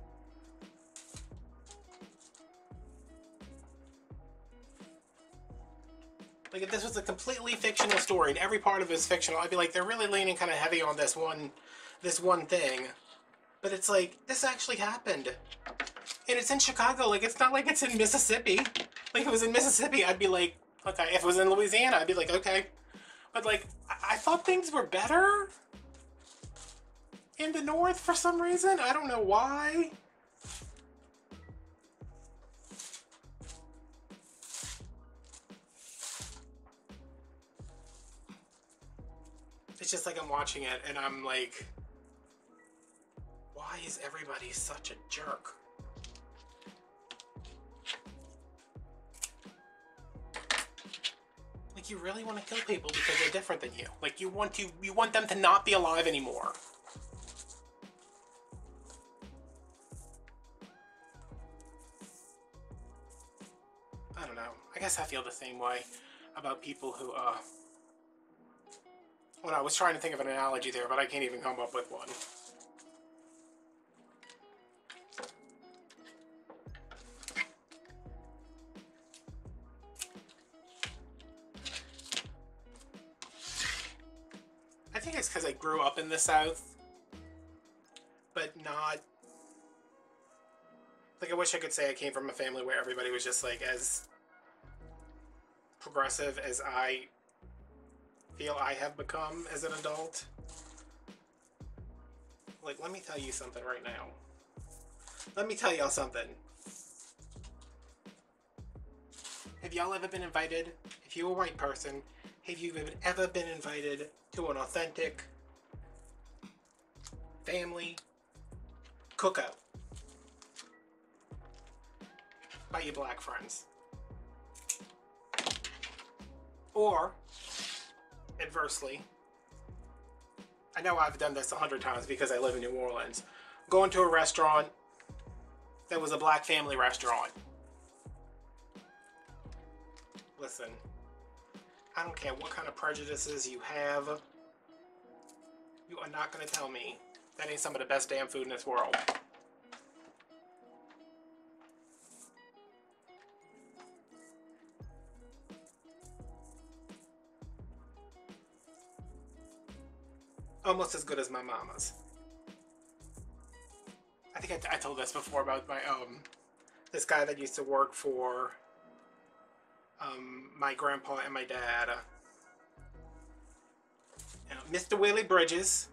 Like, if this was a completely fictional story and every part of it is fictional, I'd be like, they're really leaning kind of heavy on this one thing. But it's like, this actually happened. And it's in Chicago. Like, it's not like it's in Mississippi. Like, if it was in Mississippi, I'd be like, okay. If it was in Louisiana, I'd be like, okay. But like, I thought things were better in the North for some reason. I don't know why. It's just like, I'm watching it and I'm like, why is everybody such a jerk? Like, you really want to kill people because they're different than you. Like, you want them to not be alive anymore. I don't know. I guess I feel the same way about people who, well, I was trying to think of an analogy there, but I can't even come up with one. I think it's because I grew up in the South, but not, like, I wish I could say I came from a family where everybody was just like as progressive as I feel I have become as an adult. Like, let me tell you something right now. Let me tell y'all something. Have y'all ever been invited, if you're a white person, have you ever been invited to an authentic family cookout by your black friends? Or, adversely, I know I've done this 100 times because I live in New Orleans, going to a restaurant that was a black family restaurant. Listen, I don't care what kind of prejudices you have, you are not going to tell me that ain't some of the best damn food in this world. Almost as good as my mama's. I think I told this before about my this guy that used to work for my grandpa and my dad, Mr. Willie Bridges.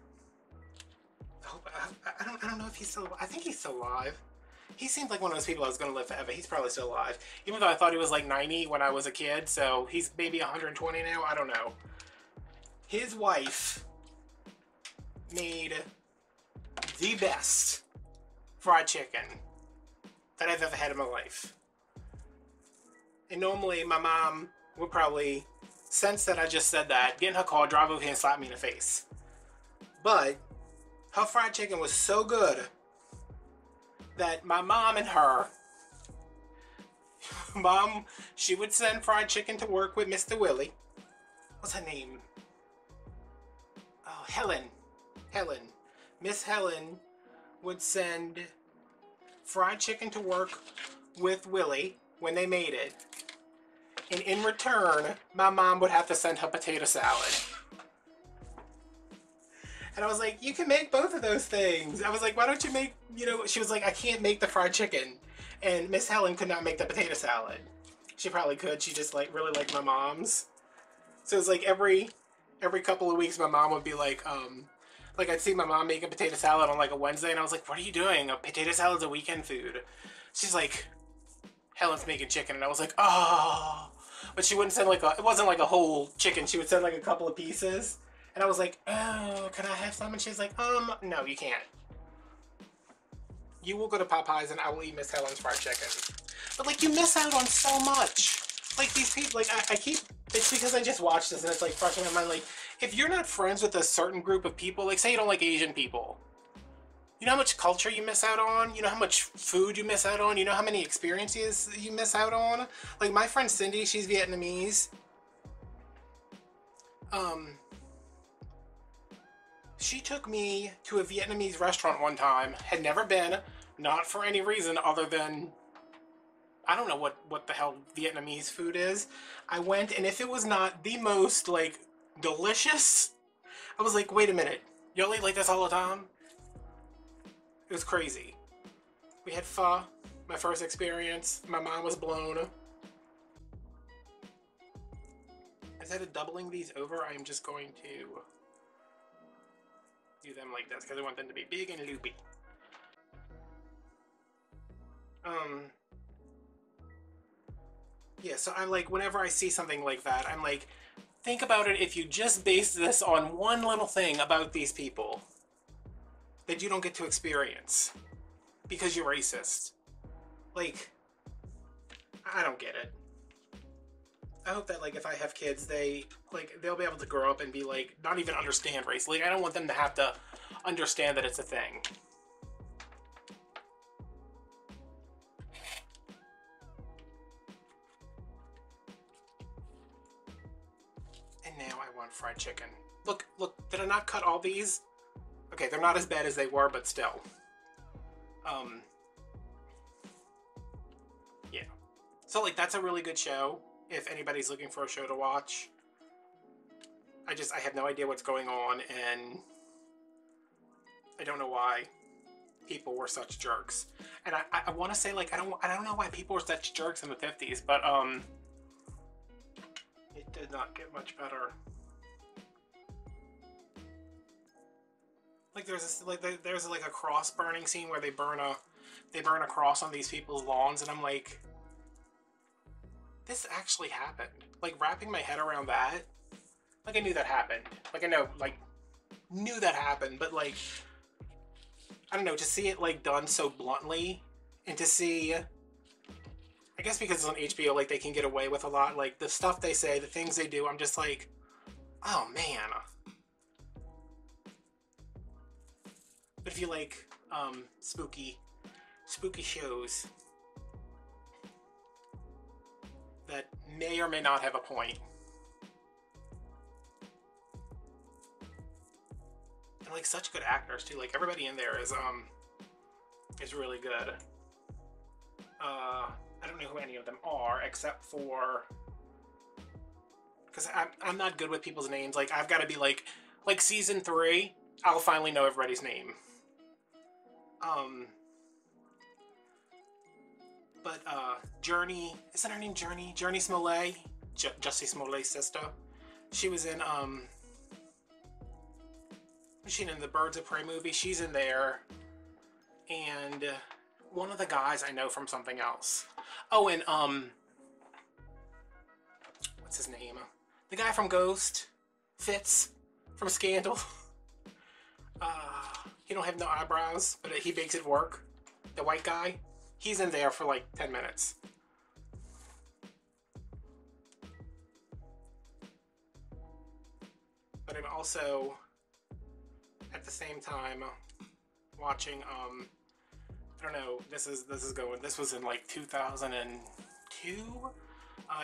I don't know if he's still. I think he's still alive. He seems like one of those people that's going to live forever. He's probably still alive, even though I thought he was like 90 when I was a kid. So he's maybe 120 now. I don't know. His wife made the best fried chicken that I've ever had in my life. And normally my mom would probably sense that I just said that, get in her car, drive over here and slap me in the face. But her fried chicken was so good that my mom and her, mom, she would send fried chicken to work with Mr. Willie. What's her name? Oh, Helen. Helen. Miss Helen would send fried chicken to work with Willie when they made it. And in return, my mom would have to send her potato salad. And I was like, you can make both of those things. I was like, why don't you make, you know, she was like, I can't make the fried chicken. And Miss Helen could not make the potato salad. She probably could. She just like really liked my mom's. So it's like every couple of weeks, my mom would be like I'd see my mom make a potato salad on like a Wednesday and I was like, what are you doing? A potato salad's a weekend food. She's like, Helen's making chicken. And I was like, oh, but she wouldn't send like a, it wasn't like a whole chicken. She would send like a couple of pieces. And I was like, oh, can I have some? And she's like, no, you can't. You will go to Popeye's and I will eat Miss Helen's fried chicken. But like, you miss out on so much. Like these people, like I keep, it's because I just watched this and it's like fresh in my mind. Like, if you're not friends with a certain group of people, like say you don't like Asian people, you know how much culture you miss out on? You know how much food you miss out on? You know how many experiences you miss out on? Like my friend Cindy, she's Vietnamese. She took me to a Vietnamese restaurant one time, had never been, not for any reason other than I don't know what the hell Vietnamese food is. I went, and if it was not the most, like, delicious, I was like, wait a minute, y'all eat like this all the time? It was crazy. We had pho, my first experience. My mind was blown. Instead of doubling these over, I'm just going to do them like this, because I want them to be big and loopy. Yeah, so I'm like, whenever I see something like that, I'm like, think about it if you just base this on one little thing about these people that you don't get to experience because you're racist. Like, I don't get it. I hope that, like, if I have kids, they, like, they'll be able to grow up and be, like, not even understand race. Like, I don't want them to have to understand that it's a thing. Fried chicken. Look, look, did I not cut all these? Okay, they're not as bad as they were, but still. Yeah. So, like, that's a really good show if anybody's looking for a show to watch. I have no idea what's going on, and I don't know why people were such jerks. And I want to say, like, I don't know why people were such jerks in the 50s, but, it did not get much better. Like there's like a cross burning scene where they burn a cross on these people's lawns, and I'm like, this actually happened. Like wrapping my head around that, like I knew that happened. Like I know, like knew that happened, but like I don't know, to see it like done so bluntly, and to see, I I guess because it's on HBO, like, they can get away with a lot. Like, the stuff they say, the things they do, I'm just like, oh, man. But if you like spooky shows that may or may not have a point. And, like, such good actors, too. Like, everybody in there is really good. I don't know who any of them are, except for... Because I'm not good with people's names. Like, I've got to be like season 3, I'll finally know everybody's name. But Journey, isn't her name Journey? Journey Smollett, Jussie Smollett's sister. She was in, was she in the Birds of Prey movie? She's in there. And one of the guys I know from something else. Oh, and, what's his name? The guy from Ghost, Fitz, from Scandal. He don't have no eyebrows, but he makes it work. The white guy. He's in there for like 10 minutes. But I'm also, at the same time, watching, I don't know, this was in like 2002.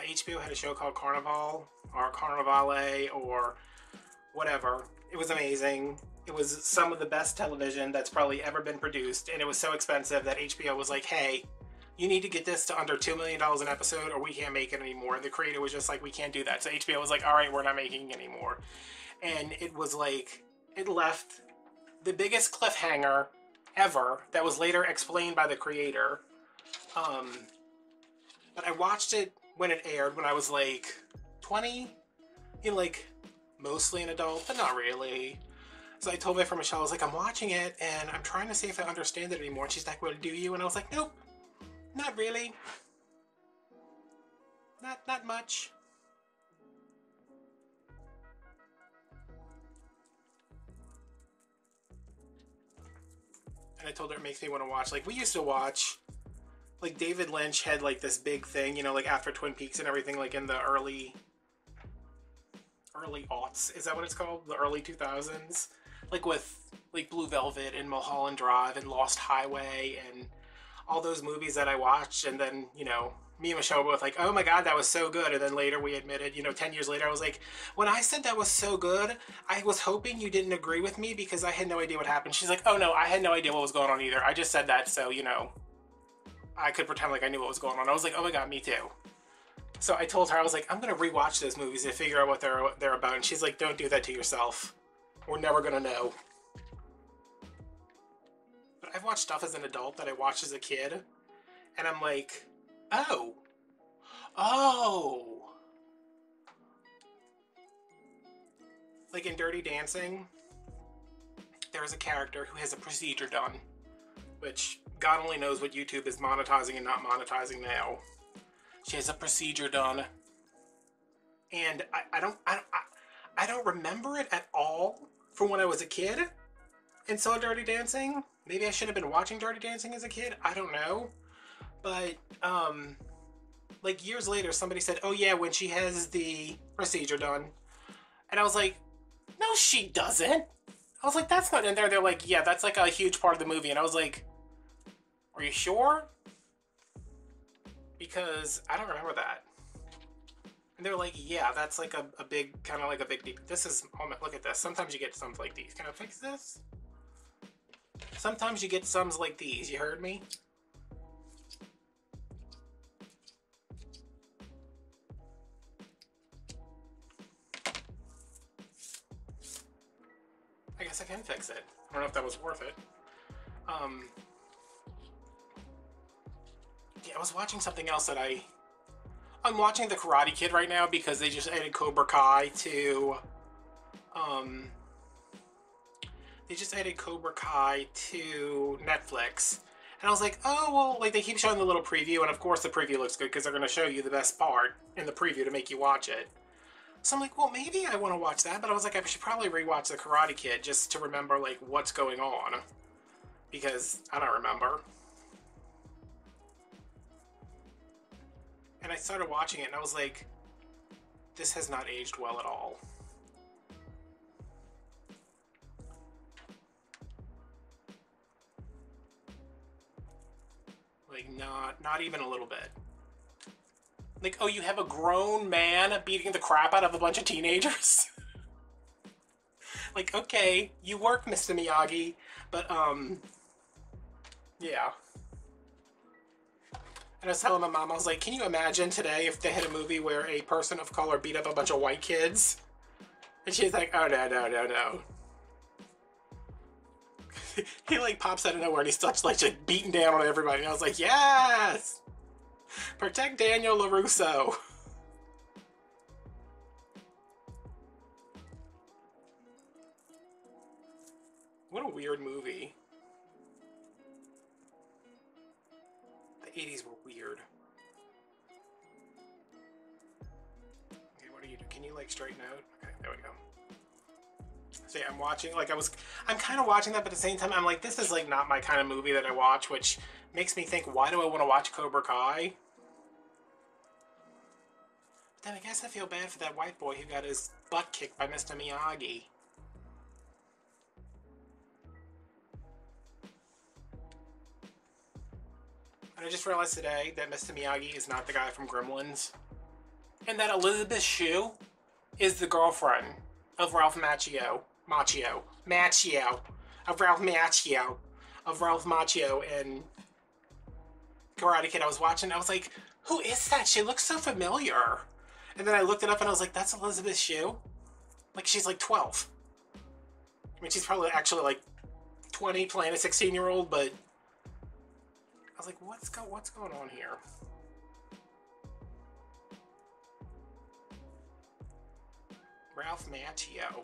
HBO had a show called Carnivàle, or Carnivàle, or whatever. It was amazing. It was some of the best television that's probably ever been produced, and it was so expensive that HBO was like, hey, you need to get this to under $2 million an episode or we can't make it anymore. And the creator was just like, we can't do that. So HBO was like, all right, we're not making it anymore. And it was like, it left the biggest cliffhanger ever that was later explained by the creator. But I watched it when it aired when I was like 20, you know, like mostly an adult, but not really. So I told my friend Michelle, I was like, I'm watching it and I'm trying to see if I understand it anymore. And she's like, well, do you? And I was like, nope, not really. Not much. And I told her it makes me want to watch, like, we used to watch, like, David Lynch had, like, this big thing, you know, like, after Twin Peaks and everything, like, in the early aughts, is that what it's called? The early 2000s? Like, with, like, Blue Velvet and Mulholland Drive and Lost Highway and all those movies that I watched, and then, you know, me and Michelle were both like, oh my god, that was so good, and then later we admitted, you know, 10 years later, I was like, when I said that was so good, I was hoping you didn't agree with me because I had no idea what happened. She's like, oh no, I had no idea what was going on either. I just said that so, you know, I could pretend like I knew what was going on. I was like, oh my god, me too. So I told her, I was like, I'm gonna rewatch those movies to figure out what they're about, and she's like, don't do that to yourself. We're never gonna know. But I've watched stuff as an adult that I watched as a kid, and I'm like, Oh! Like in Dirty Dancing, there is a character who has a procedure done, which God only knows what YouTube is monetizing and not monetizing now. She has a procedure done, and I don't remember it at all from when I was a kid and saw Dirty Dancing. Maybe I should have been watching Dirty Dancing as a kid. I don't know. But, like, years later, somebody said, oh, yeah, when she has the procedure done. And I was like, no, she doesn't. I was like, that's not in there. They're like, yeah, that's, like, a huge part of the movie. And I was like, are you sure? Because I don't remember that. And they're like, yeah, that's, like, a big, kind of like a big deep. This is, look at this. Sometimes you get some like these. Can I fix this? Sometimes you get some like these. You heard me? I guess I can fix it. I don't know if that was worth it. Yeah, I was watching something else that I'm watching The Karate Kid right now because they just added Cobra Kai to... They just added Cobra Kai to Netflix. And I was like, oh, well, like, they keep showing the little preview, and of course the preview looks good because they're going to show you the best part in the preview to make you watch it. So I'm like, well, maybe I want to watch that, but I was like, I should probably rewatch The Karate Kid just to remember, like, what's going on. Because I don't remember. And I started watching it and I was like, this has not aged well at all. Like, not even a little bit. Like, oh, you have a grown man beating the crap out of a bunch of teenagers? Like, okay, you work, Mr. Miyagi, but, yeah. And I was telling my mom, I was like, can you imagine today if they had a movie where a person of color beat up a bunch of white kids? And she's like, oh, no, no, no, no. He, like, pops out of nowhere and he starts, like, beating down on everybody. And I was like, yes! Protect Daniel LaRusso. What a weird movie. The 80s were weird. Okay, what do you do? Can you, like, straighten out? Okay, there we go. So yeah, I'm watching, like, I'm kind of watching that, but at the same time, I'm like, this is, like, not my kind of movie that I watch, which makes me think, why do I want to watch Cobra Kai? But then I guess I feel bad for that white boy who got his butt kicked by Mr. Miyagi. And I just realized today that Mr. Miyagi is not the guy from Gremlins. And that Elizabeth Shue is the girlfriend of Ralph Macchio. Of Ralph Macchio in Karate Kid. I was watching, I was like, who is that? She looks so familiar. And then I looked it up and I was like, that's Elizabeth Shue? Like, she's like 12. I mean, she's probably actually like 20 playing a 16-year-old, but I was like, what's going on here? Ralph Macchio.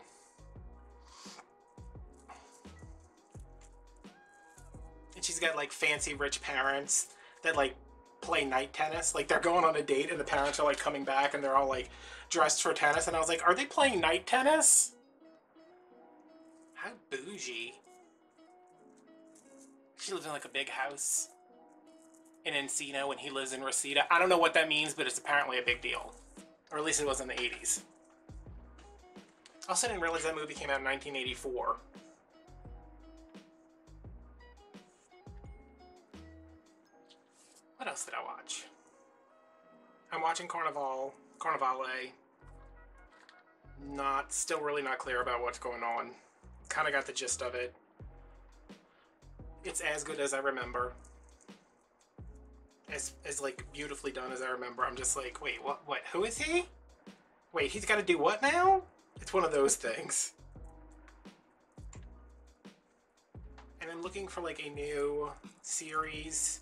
And she's got, like, fancy rich parents that, like, play night tennis. Like, they're going on a date and the parents are, like, coming back and they're all, like, dressed for tennis. And I was like, are they playing night tennis? How bougie. She lives in, like, a big house in Encino and he lives in Reseda. I don't know what that means, but it's apparently a big deal. Or at least it was in the 80s. I also didn't realize that movie came out in 1984. What else did I watch? I'm watching Carnivàle. Still really not clear about what's going on. Kind of got the gist of it. It's as good as I remember. As like beautifully done as I remember. I'm just like, wait, what, who is he? Wait, he's got to do what now? It's one of those things. And I'm looking for like a new series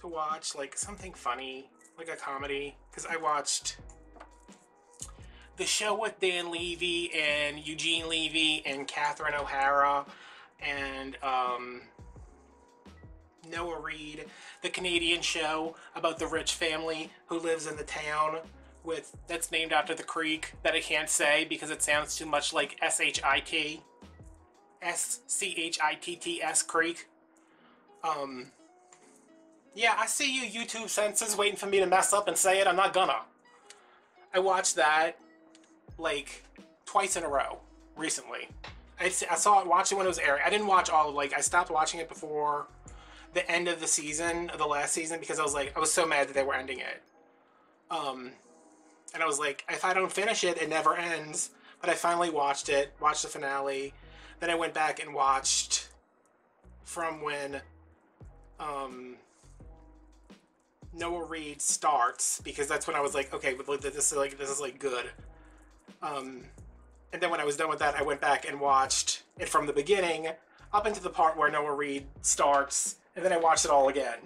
to watch, like something funny, like a comedy. Because I watched the show with Dan Levy and Eugene Levy and Catherine O'Hara and Noah Reed, the Canadian show about the rich family who lives in the town that's named after the creek that I can't say because it sounds too much like S-H-I-T. S-C-H-I-T-T-S Creek. Yeah, I see you YouTube censors waiting for me to mess up and say it. I'm not gonna. I watched that like twice in a row recently. I saw it, watched it when it was airing. I didn't watch all of, like, I stopped watching it before the end of the season, of the last season, because I was like, I was so mad that they were ending it. And I was like, if I don't finish it, it never ends. But I finally watched it, watched the finale. Then I went back and watched from when Noah Reed starts, because that's when I was like, okay, this is like good. And then when I was done with that, I went back and watched it from the beginning up into the part where Noah Reed starts, and then I watched it all again.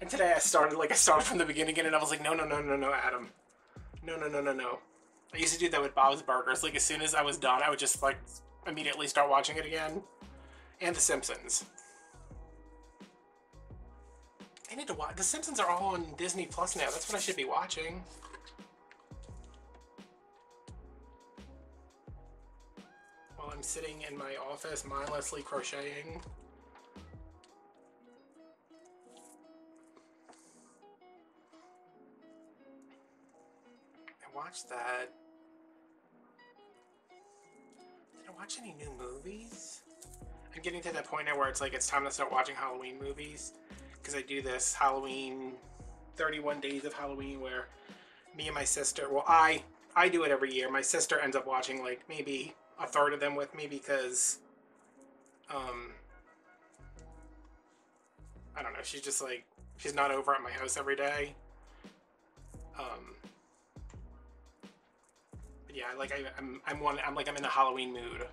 And today I started from the beginning again, and I was like, no, Adam. No. I used to do that with Bob's Burgers. Like, as soon as I was done, I would just, like, immediately start watching it again. And The Simpsons. I need to watch. The Simpsons are all on Disney Plus now. That's what I should be watching. While I'm sitting in my office mindlessly crocheting. watch that. Did I watch any new movies? I'm getting to that point now where it's like, it's time to start watching Halloween movies. Because I do this Halloween, 31 days of Halloween, where me and my sister, well, I do it every year. My sister ends up watching like maybe a third of them with me because, I don't know, she's just like, she's not over at my house every day. But yeah, like I'm in a Halloween mood.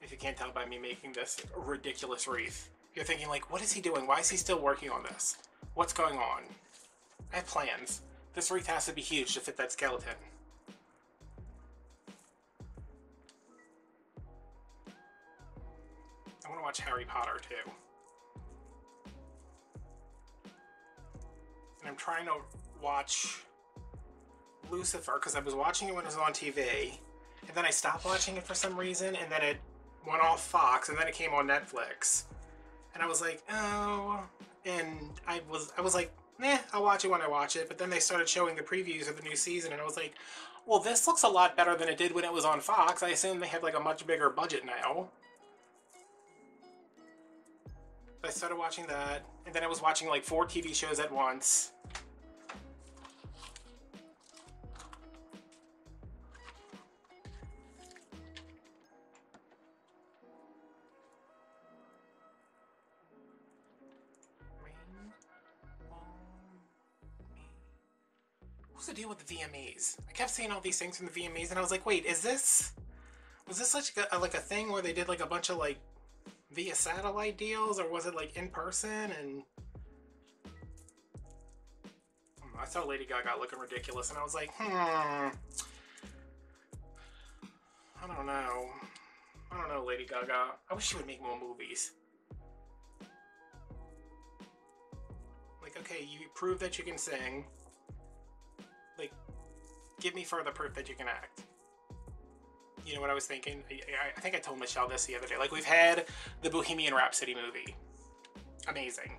If you can't tell by me making this ridiculous wreath, you're thinking like, what is he doing? Why is he still working on this? What's going on? I have plans. This wreath has to be huge to fit that skeleton. I want to watch Harry Potter too. And I'm trying to watch Lucifer because I was watching it when it was on TV, and then I stopped watching it for some reason, and then it went off Fox, and then it came on Netflix, and I was like, oh, and I was like, meh, I'll watch it when I watch it. But then they started showing the previews of the new season, and I was like, well, this looks a lot better than it did when it was on Fox. I assume they have like a much bigger budget now. I started watching that, and then I was watching like 4 TV shows at once. What's the deal with the VMAs? I kept seeing all these things from the VMAs, and I was like, wait, was this like a thing where they did like a bunch of like via satellite deals, or was it like in person? And I don't know, I saw Lady Gaga looking ridiculous, and I was like, I don't know, Lady Gaga. I wish she would make more movies. Like, okay, you prove that you can sing. Like, give me further proof that you can act. You know what I was thinking? I think I told Michelle this the other day. Like, we've had the Bohemian Rhapsody movie. Amazing.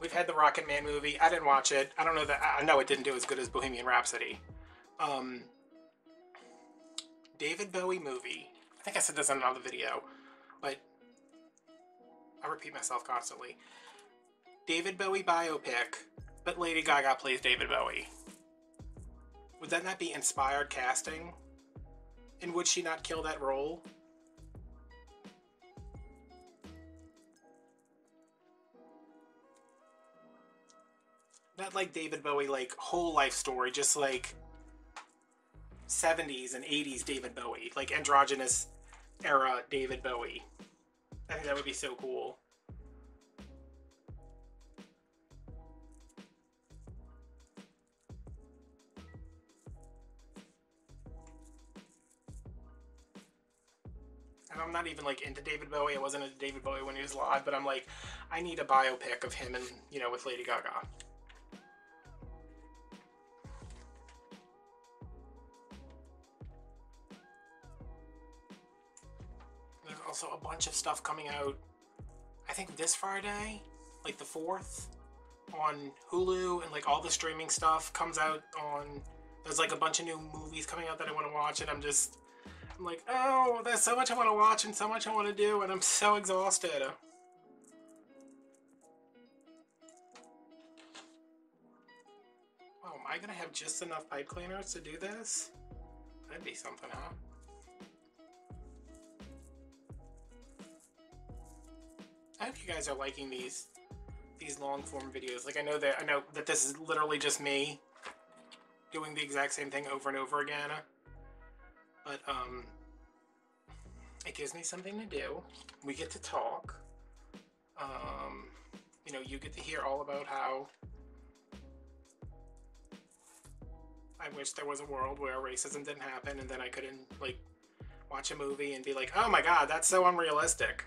We've had the Rocket Man movie. I didn't watch it. I don't know that. I know it didn't do as good as Bohemian Rhapsody. David Bowie movie. I think I said this in another video, but I repeat myself constantly. David Bowie biopic, but Lady Gaga plays David Bowie. Would that not be inspired casting? And would she not kill that role? Not like David Bowie, like, whole life story, just like 70s and 80s David Bowie, like androgynous era David Bowie. I think that would be so cool. And I'm not even like into David Bowie. I wasn't into David Bowie when he was live, but I'm like, I need a biopic of him, and you know, with Lady Gaga. There's also a bunch of stuff coming out, I think this Friday, like the 4th, on Hulu, and like all the streaming stuff comes out on, there's like a bunch of new movies coming out that I want to watch, and I'm like, oh, there's so much I want to watch and so much I want to do, and I'm so exhausted. Oh, am I gonna have just enough pipe cleaners to do this? That'd be something, huh? I hope you guys are liking these long form videos. Like, I know that this is literally just me doing the exact same thing over and over again. But, it gives me something to do. We get to talk. You know, you get to hear all about how I wish there was a world where racism didn't happen, and then I couldn't, like, watch a movie and be like, oh my god, that's so unrealistic.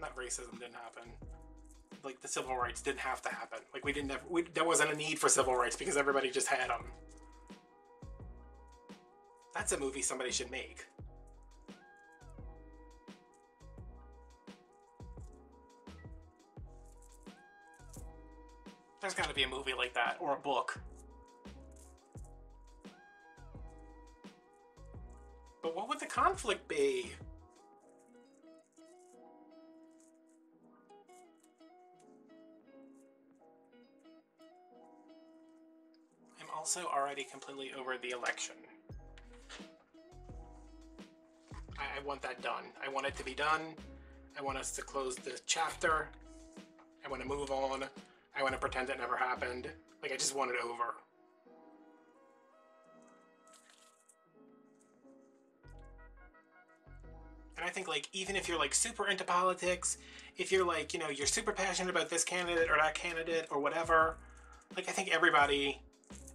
Not racism didn't happen. Like, the civil rights didn't have to happen. Like, there wasn't a need for civil rights because everybody just had them. That's a movie somebody should make. There's gotta be a movie like that, or a book. what would the conflict be? I'm also already completely over the election. I want that done. I want it to be done. I want us to close the chapter. I want to move on. I want to pretend it never happened. Like, I just want it over. And I think, like, even if you're, like, super into politics, if you're, like, you know, you're super passionate about this candidate or that candidate or whatever, like, I think everybody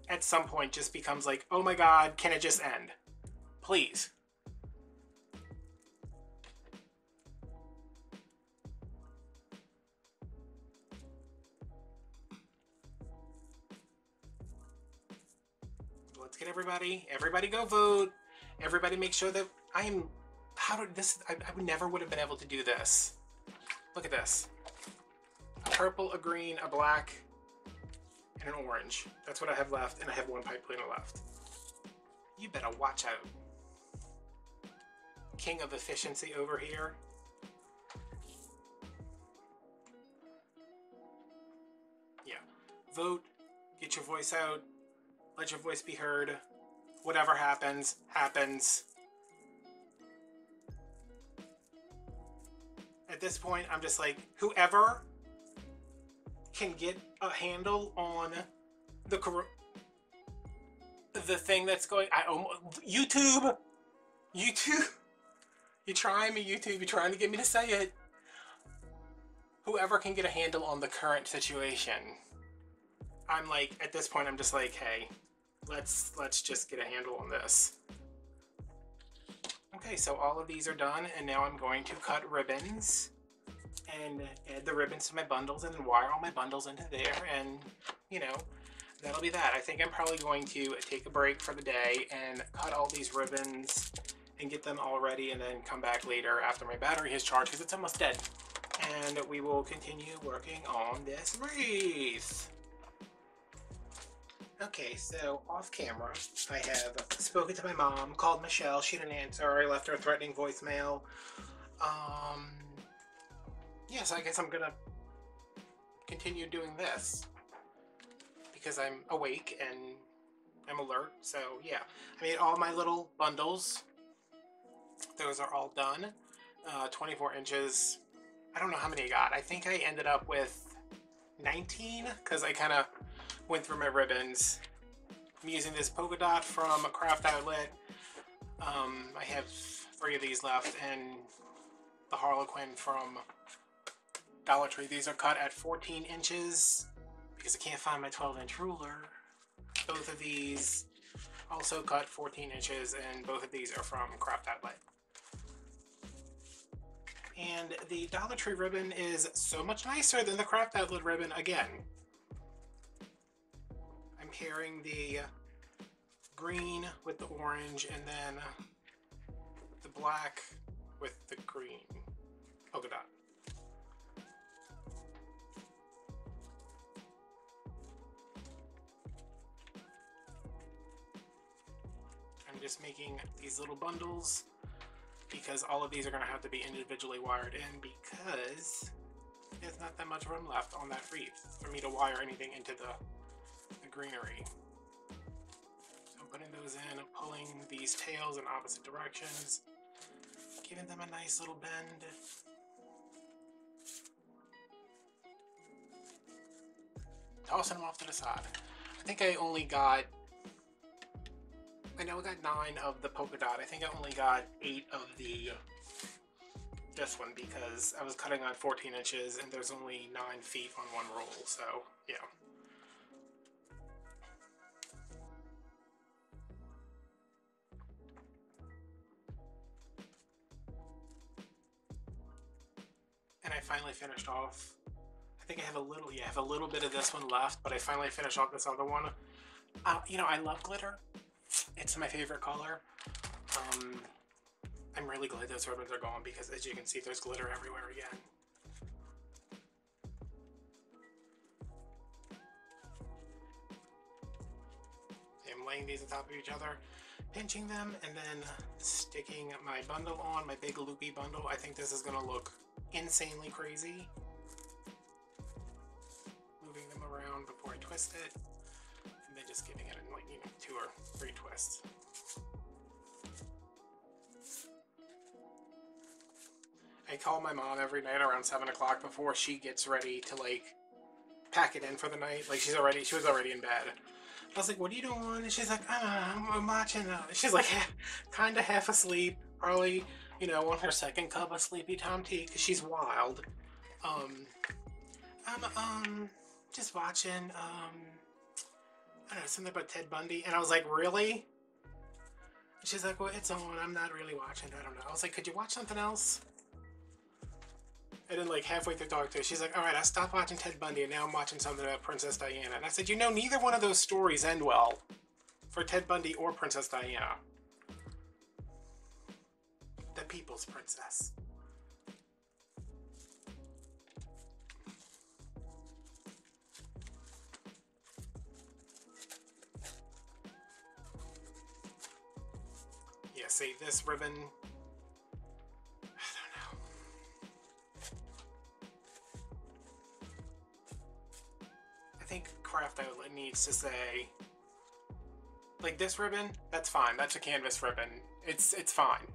at some point just becomes like, oh my God, can it just end? Please. Let's get everybody go vote. Everybody make sure that I never would have been able to do this. Look at this. A purple, a green, a black, and an orange. That's what I have left, and I have one pipe cleaner left. You better watch out. King of efficiency over here. Yeah. Vote, get your voice out. Let your voice be heard. Whatever happens, happens. At this point, I'm just like, whoever can get a handle on the thing that's going. YouTube. You're trying me, YouTube. You're trying to get me to say it. Whoever can get a handle on the current situation. I'm like, at this point, I'm just like, hey. Let's just get a handle on this. Okay, so all of these are done, and now I'm going to cut ribbons and add the ribbons to my bundles and then wire all my bundles into there, and, you know, that'll be that. I think I'm probably going to take a break for the day and cut all these ribbons and get them all ready and then come back later after my battery has charged because it's almost dead. And we will continue working on this wreath. Okay, so off camera, I have spoken to my mom, called Michelle, she didn't answer, I left her a threatening voicemail. Yeah, so I guess I'm gonna continue doing this because I'm awake and I'm alert, so yeah. I made all my little bundles, those are all done, 24 inches, I don't know how many I got, I think I ended up with 19 because I kind of went through my ribbons. I'm using this polka dot from a Craft Outlet. I have 3 of these left and the Harlequin from Dollar Tree. These are cut at 14 inches because I can't find my 12-inch ruler. Both of these also cut 14 inches and both of these are from Craft Outlet. And the Dollar Tree ribbon is so much nicer than the Craft Outlet ribbon again. Pairing the green with the orange and then the black with the green polka dot. I'm just making these little bundles because all of these are going to have to be individually wired in because there's not that much room left on that wreath for me to wire anything into the greenery. So I'm putting those in, pulling these tails in opposite directions, giving them a nice little bend. Tossing them off to the side. I think I only got, I know I got 9 of the polka dot. I think I only got 8 of this one because I was cutting on 14 inches and there's only 9 feet on one roll, so yeah. And I finally finished off, I think I have a little bit of this one left, but I finally finished off this other one. You know, I love glitter. It's my favorite color. I'm really glad those ribbons are gone because as you can see, there's glitter everywhere again. I'm I'm laying these on top of each other, pinching them, and then sticking my bundle on, my big loopy bundle. I think this is going to look insanely crazy. Moving them around before I twist it, and then just giving it like, you know, 2 or 3 twists. I call my mom every night around 7 o'clock before she gets ready to like pack it in for the night. Like she was already in bed. I was like, "What are you doing?" And she's like, "I'm watching." She's like, kind of half asleep, probably, you know, on her second cup of Sleepy Tom tea because she's wild. I'm just watching. I don't know, something about Ted Bundy, and I was like, "Really?" And she's like, "Well, it's on. I'm not really watching. I don't know." I was like, "Could you watch something else?" And then like halfway through talking to her, she's like, "All right, I stopped watching Ted Bundy and now I'm watching something about Princess Diana." And I said, "You know, neither one of those stories end well for Ted Bundy or Princess Diana. The People's Princess." Yeah, see this ribbon. I think Craft Outlet needs to say, like, this ribbon, that's fine. That's a canvas ribbon. It's fine.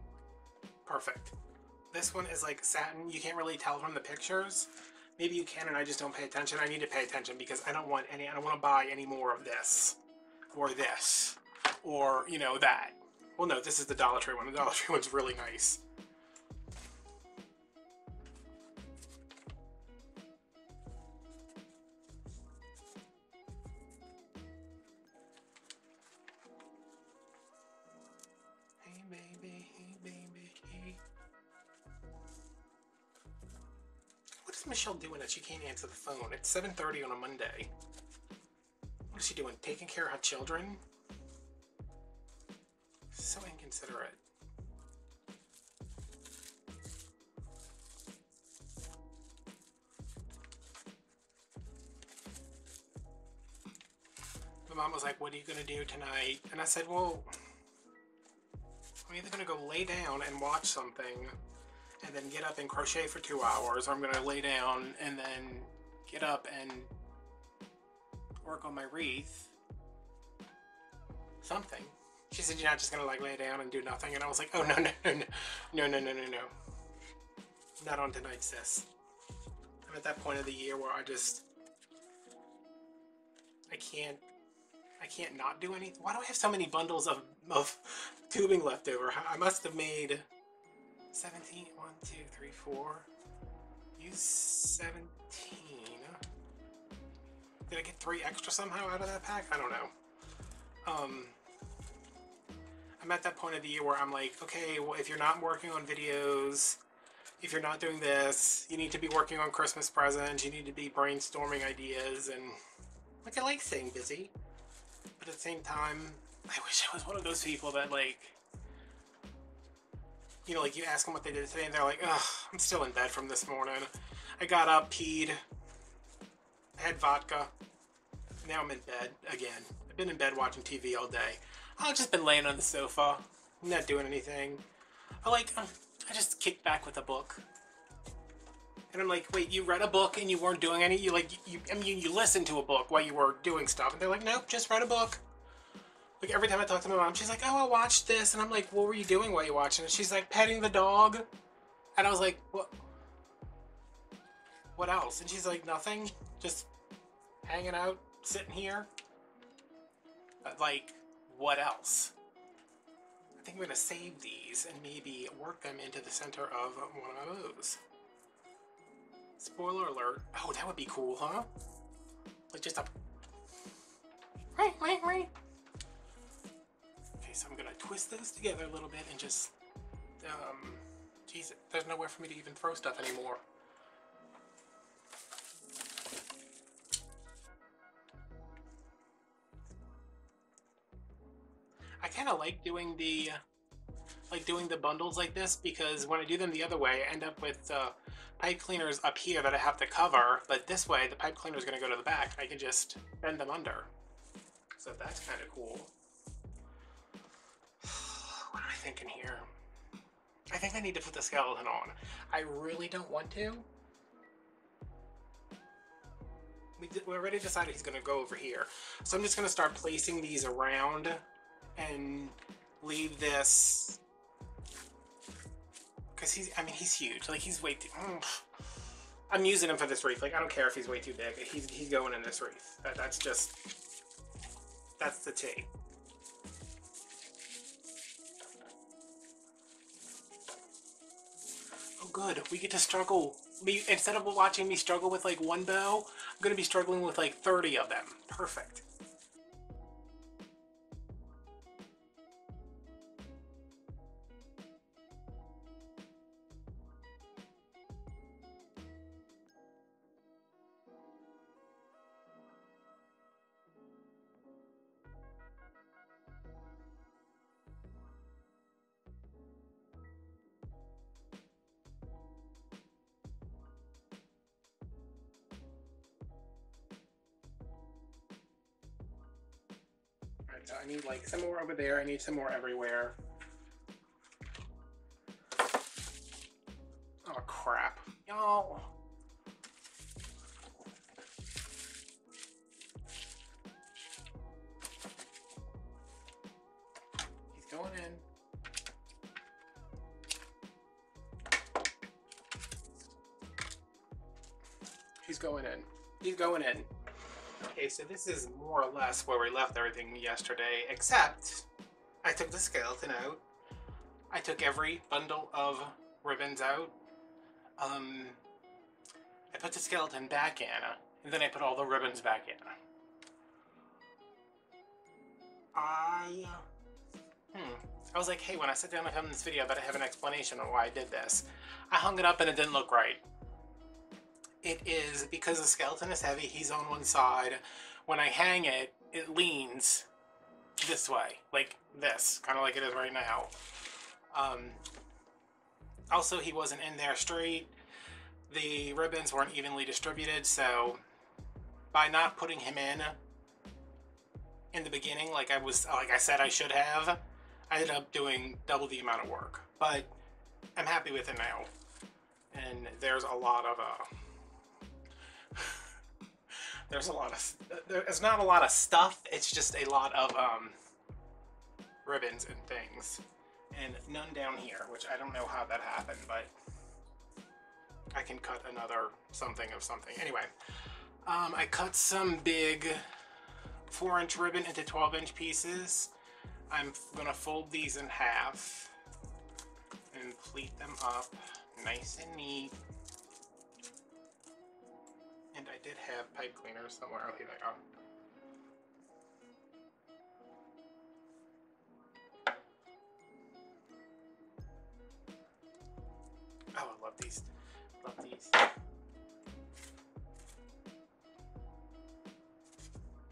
Perfect. This one is like satin. You can't really tell from the pictures. Maybe you can and I just don't pay attention. I need to pay attention because I don't want to buy any more of this or this or, you know, that. Well, no, this is the Dollar Tree one. The Dollar Tree one's really nice. Michelle doing that she can't answer the phone? It's 7:30 on a Monday. What is she doing? Taking care of her children? So inconsiderate. My mom was like, "What are you gonna do tonight?" And I said, "Well, I'm either gonna go lay down and watch something and then get up and crochet for 2 hours, or I'm gonna lay down and then get up and work on my wreath, something." She said, "You're not just gonna like lay down and do nothing?" And I was like, "Oh, no. Not on tonight, sis." I'm at that point of the year where I can't not do anything. Why do I have so many bundles of tubing left over? I must have made 17, 1, 2, 3, 4, use 17. Did I get 3 extra somehow out of that pack? I don't know. I'm at that point of the year where I'm like, okay, well, if you're not working on videos, if you're not doing this, you need to be working on Christmas presents, you need to be brainstorming ideas, and like, I like staying busy. But at the same time, I wish I was one of those people that like, you know, like you ask them what they did today and they're like, "Ugh, I'm still in bed from this morning. I got up, peed, had vodka. Now I'm in bed again. I've been in bed watching TV all day. I've just been laying on the sofa, not doing anything. I just kicked back with a book." And I'm like, "Wait, you read a book and you weren't doing any? You listened to a book while you were doing stuff." And they're like, "Nope, just read a book." Like every time I talk to my mom, she's like, "Oh, I watched this," and I'm like, "What were you doing while you watching?" And she's like, "Petting the dog," and I was like, What else?" And she's like, "Nothing, just hanging out, sitting here." Like, what else? I think I'm gonna save these and maybe work them into the center of one of my moves. Spoiler alert! Oh, that would be cool, huh? Like just a right. So I'm gonna twist those together a little bit and just, geez, there's nowhere for me to even throw stuff anymore. I kind of like doing the, bundles like this because when I do them the other way, I end up with pipe cleaners up here that I have to cover, but this way the pipe cleaner is gonna go to the back. I can just bend them under. So that's kind of cool. thinking here. I think I need to put the skeleton on. I really don't want to. We already decided he's going to go over here. So I'm just going to start placing these around and leave this. Because he's, I mean, he's huge. Like, he's way too, I'm using him for this wreath. Like, I don't care if he's way too big. He's going in this wreath. That's just, that's the tea. Good, we get to struggle. Instead of watching me struggle with like one bow, I'm gonna be struggling with like 30 of them. Perfect. So I need like some more over there. I need some more everywhere. Oh crap, y'all. He's going in. He's going in. He's going in. Okay, so this is more or less where we left everything yesterday, except I took the skeleton out. I took every bundle of ribbons out. I put the skeleton back in, and then I put all the ribbons back in. I was like, hey, when I sit down and film this video, I better have an explanation on why I did this. I hung it up and it didn't look right. It is because the skeleton is heavy, he's on one side. When I hang it, it leans this way, like this, kind of like it is right now. Also, he wasn't in there straight. The ribbons weren't evenly distributed, so by not putting him in the beginning, like I said I should have, I ended up doing double the amount of work. But I'm happy with it now. And there's a lot of there's not a lot of stuff, it's just a lot of ribbons and things, and none down here, which I don't know how that happened, but I can cut another something of something. Anyway, I cut some big 4-inch ribbon into 12-inch pieces. I'm gonna fold these in half and pleat them up nice and neat. And I did have pipe cleaners somewhere. I'll leave that on. Oh, I love these. Love these.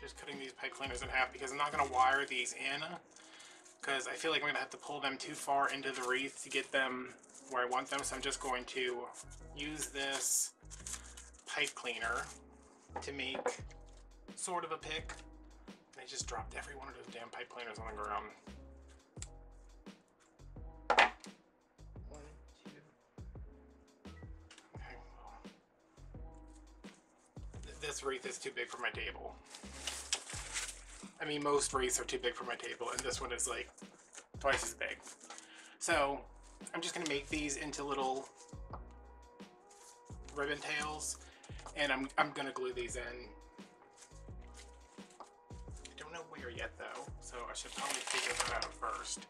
Just cutting these pipe cleaners in half because I'm not going to wire these in. Because I feel like I'm going to have to pull them too far into the wreath to get them where I want them. So I'm just going to use this pipe cleaner to make sort of a pick. I just dropped every one of those damn pipe cleaners on the ground. 1, 2. Okay. This wreath is too big for my table. I mean, most wreaths are too big for my table, and this one is like twice as big. So I'm just gonna make these into little ribbon tails. And I'm gonna glue these in. I don't know where yet though, so I should probably figure that out first.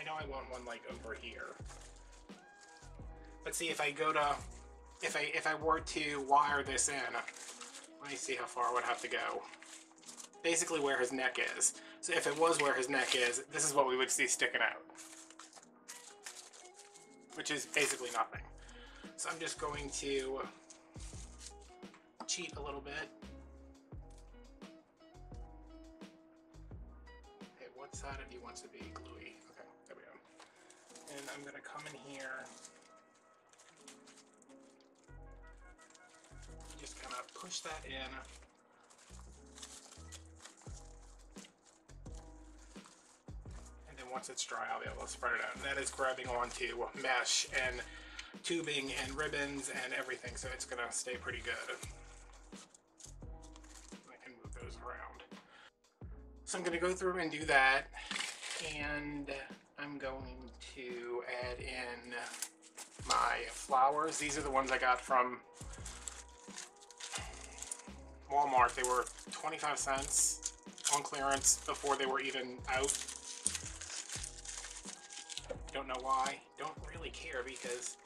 I know I want one like over here. But see, if I go to, if I were to wire this in, let me see how far I would have to go. Basically where his neck is. So if it was where his neck is, this is what we would see sticking out. Which is basically nothing. So I'm just going to cheat a little bit. Okay, what side of you wants to be gluey? Okay, there we go. And I'm gonna come in here. Just kind of push that in. once it's dry, I'll be able to spread it out. And that is grabbing onto mesh and tubing and ribbons and everything, so it's gonna stay pretty good. I can move those around. So I'm gonna go through and do that, and I'm going to add in my flowers. These are the ones I got from Walmart. They were 25 cents on clearance before they were even out. Don't know why. Don't really care, because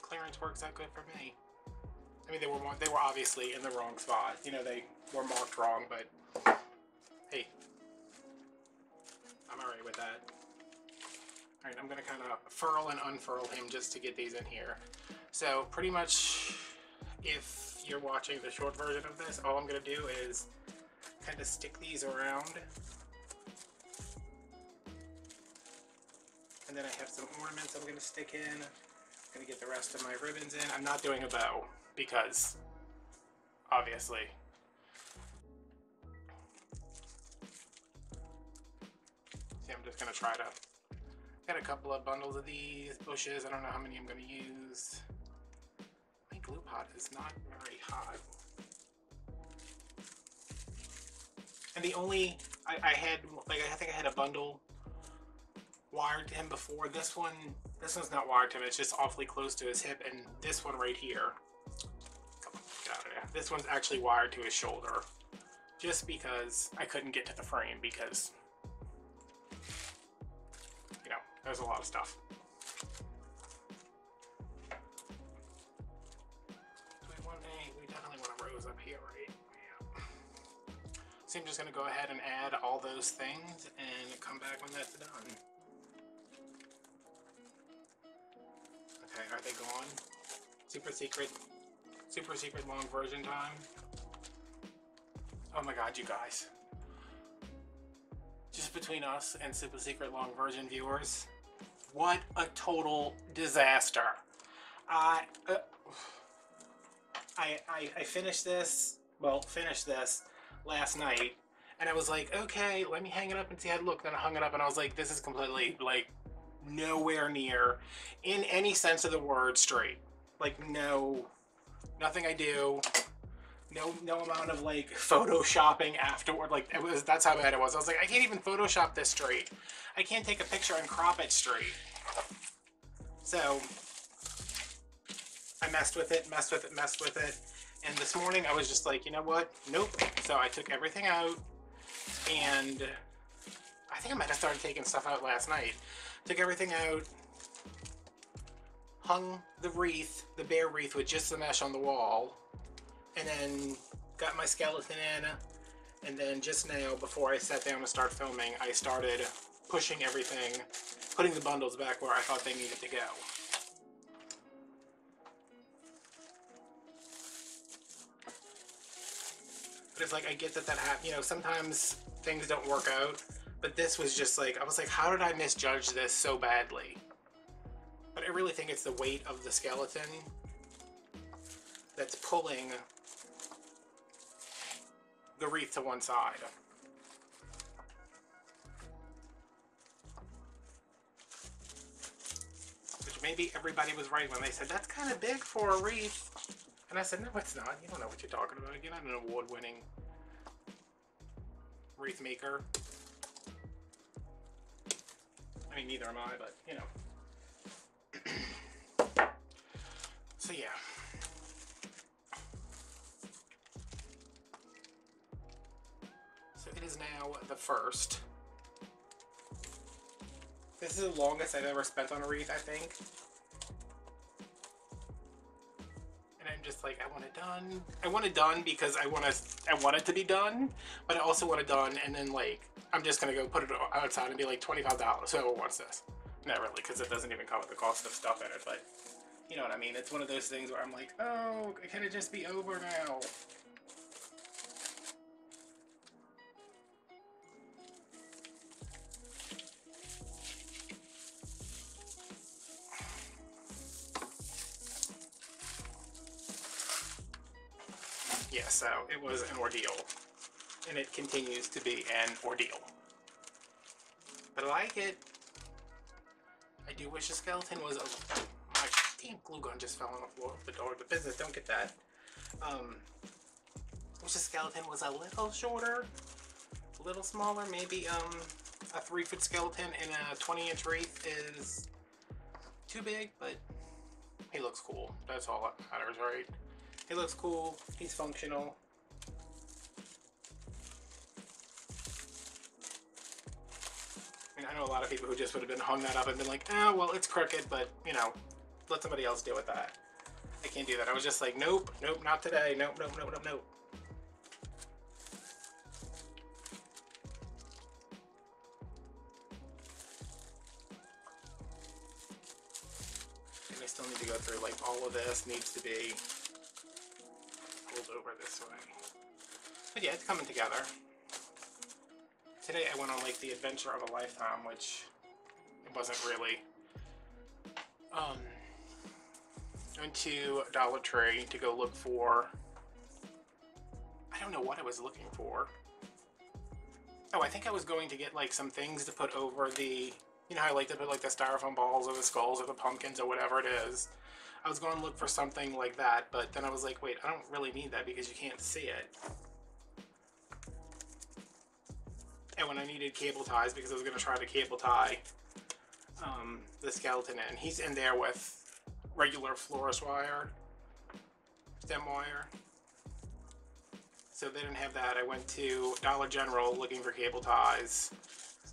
clearance works out good for me. I mean, they were obviously in the wrong spot. You know, they were marked wrong, but hey, I'm alright with that. All right, I'm gonna kind of furl and unfurl him just to get these in here. So pretty much, if you're watching the short version of this, all I'm gonna do is kind of stick these around. And then I have some ornaments I'm gonna stick in. I'm gonna get the rest of my ribbons in. I'm not doing a bow because, obviously. See, I'm just gonna try to. Got a couple of bundles of these bushes. I don't know how many I'm going to use. My glue pot is not very hot. And the only, I think I had a bundle wired to him before. This one's not wired to him. It's just awfully close to his hip. And this one right here, come on, get out of there. This one's actually wired to his shoulder, just because I couldn't get to the frame because there's a lot of stuff. We definitely want a rose up here, right? Yeah. So I'm just gonna go ahead and add all those things and come back when that's done. Okay, are they gone? Super secret long version time. Oh my God, you guys. Just between us and super secret long version viewers, what a total disaster. I finished this last night, and I was like, okay, let me hang it up and see how it looked. Then I hung it up and I was like, this is completely, like, nowhere near, in any sense of the word, straight. Like, no, nothing I do. No amount of, like, photoshopping afterward. Like, it was, that's how bad it was. I was like, I can't even Photoshop this straight. I can't take a picture and crop it straight. So I messed with it. And this morning I was just like, you know what? Nope. So I took everything out, and I think I might have started taking stuff out last night. Took everything out, hung the wreath, the bear wreath with just the mesh on the wall. And then got my skeleton in, and then just now, before I sat down to start filming, I started pushing everything, putting the bundles back where I thought they needed to go. But it's like, I get that happens, you know, sometimes things don't work out, but this was just like, I was like, how did I misjudge this so badly? But I really think it's the weight of the skeleton that's pulling the wreath to one side. Which maybe everybody was right when they said, that's kind of big for a wreath. And I said, no, it's not. You don't know what you're talking about. You're not an award-winning wreath maker. I mean, neither am I, but, you know. So, yeah. It is now the 1st. This is the longest I've ever spent on a wreath, I think. And I'm just like, I want it done. I want it done because I want it to be done, but I also want it done, and then, like, I'm just gonna go put it outside and be like, $25, whoever wants this. Not really, because it doesn't even come with the cost of stuff in it, but you know what I mean. It's one of those things where I'm like, oh, can it just be over now? So it was an ordeal. and it continues to be an ordeal. But I like it. I do wish the skeleton was a... My damn glue gun just fell on the floor of the door of the business. Don't get that. I wish the skeleton was a little shorter, a little smaller. Maybe a 3-foot skeleton in a 20-inch wreath is too big, but he looks cool. That's all that matters, right? He looks cool. He's functional. And I know a lot of people who just would have been hung that up and been like, oh, well, it's crooked, but, you know, let somebody else deal with that. I can't do that. I was just like, nope, nope, not today. Nope, nope, nope, nope, nope. And I still need to go through, like, all of this needs to be pulled over this way. But yeah, it's coming together. Today I went on like the adventure of a lifetime, which it wasn't really. Went to Dollar Tree to go look for, I don't know what I was looking for. Oh, I think I was going to get like some things to put over the, you know how I like to put like the styrofoam balls or the skulls or the pumpkins or whatever it is. I was going to look for something like that, but then I was like, wait, I don't really need that because you can't see it. And when I needed cable ties, because I was going to try to cable tie the skeleton in. He's in there with regular florist wire, stem wire. So they didn't have that. I went to Dollar General looking for cable ties.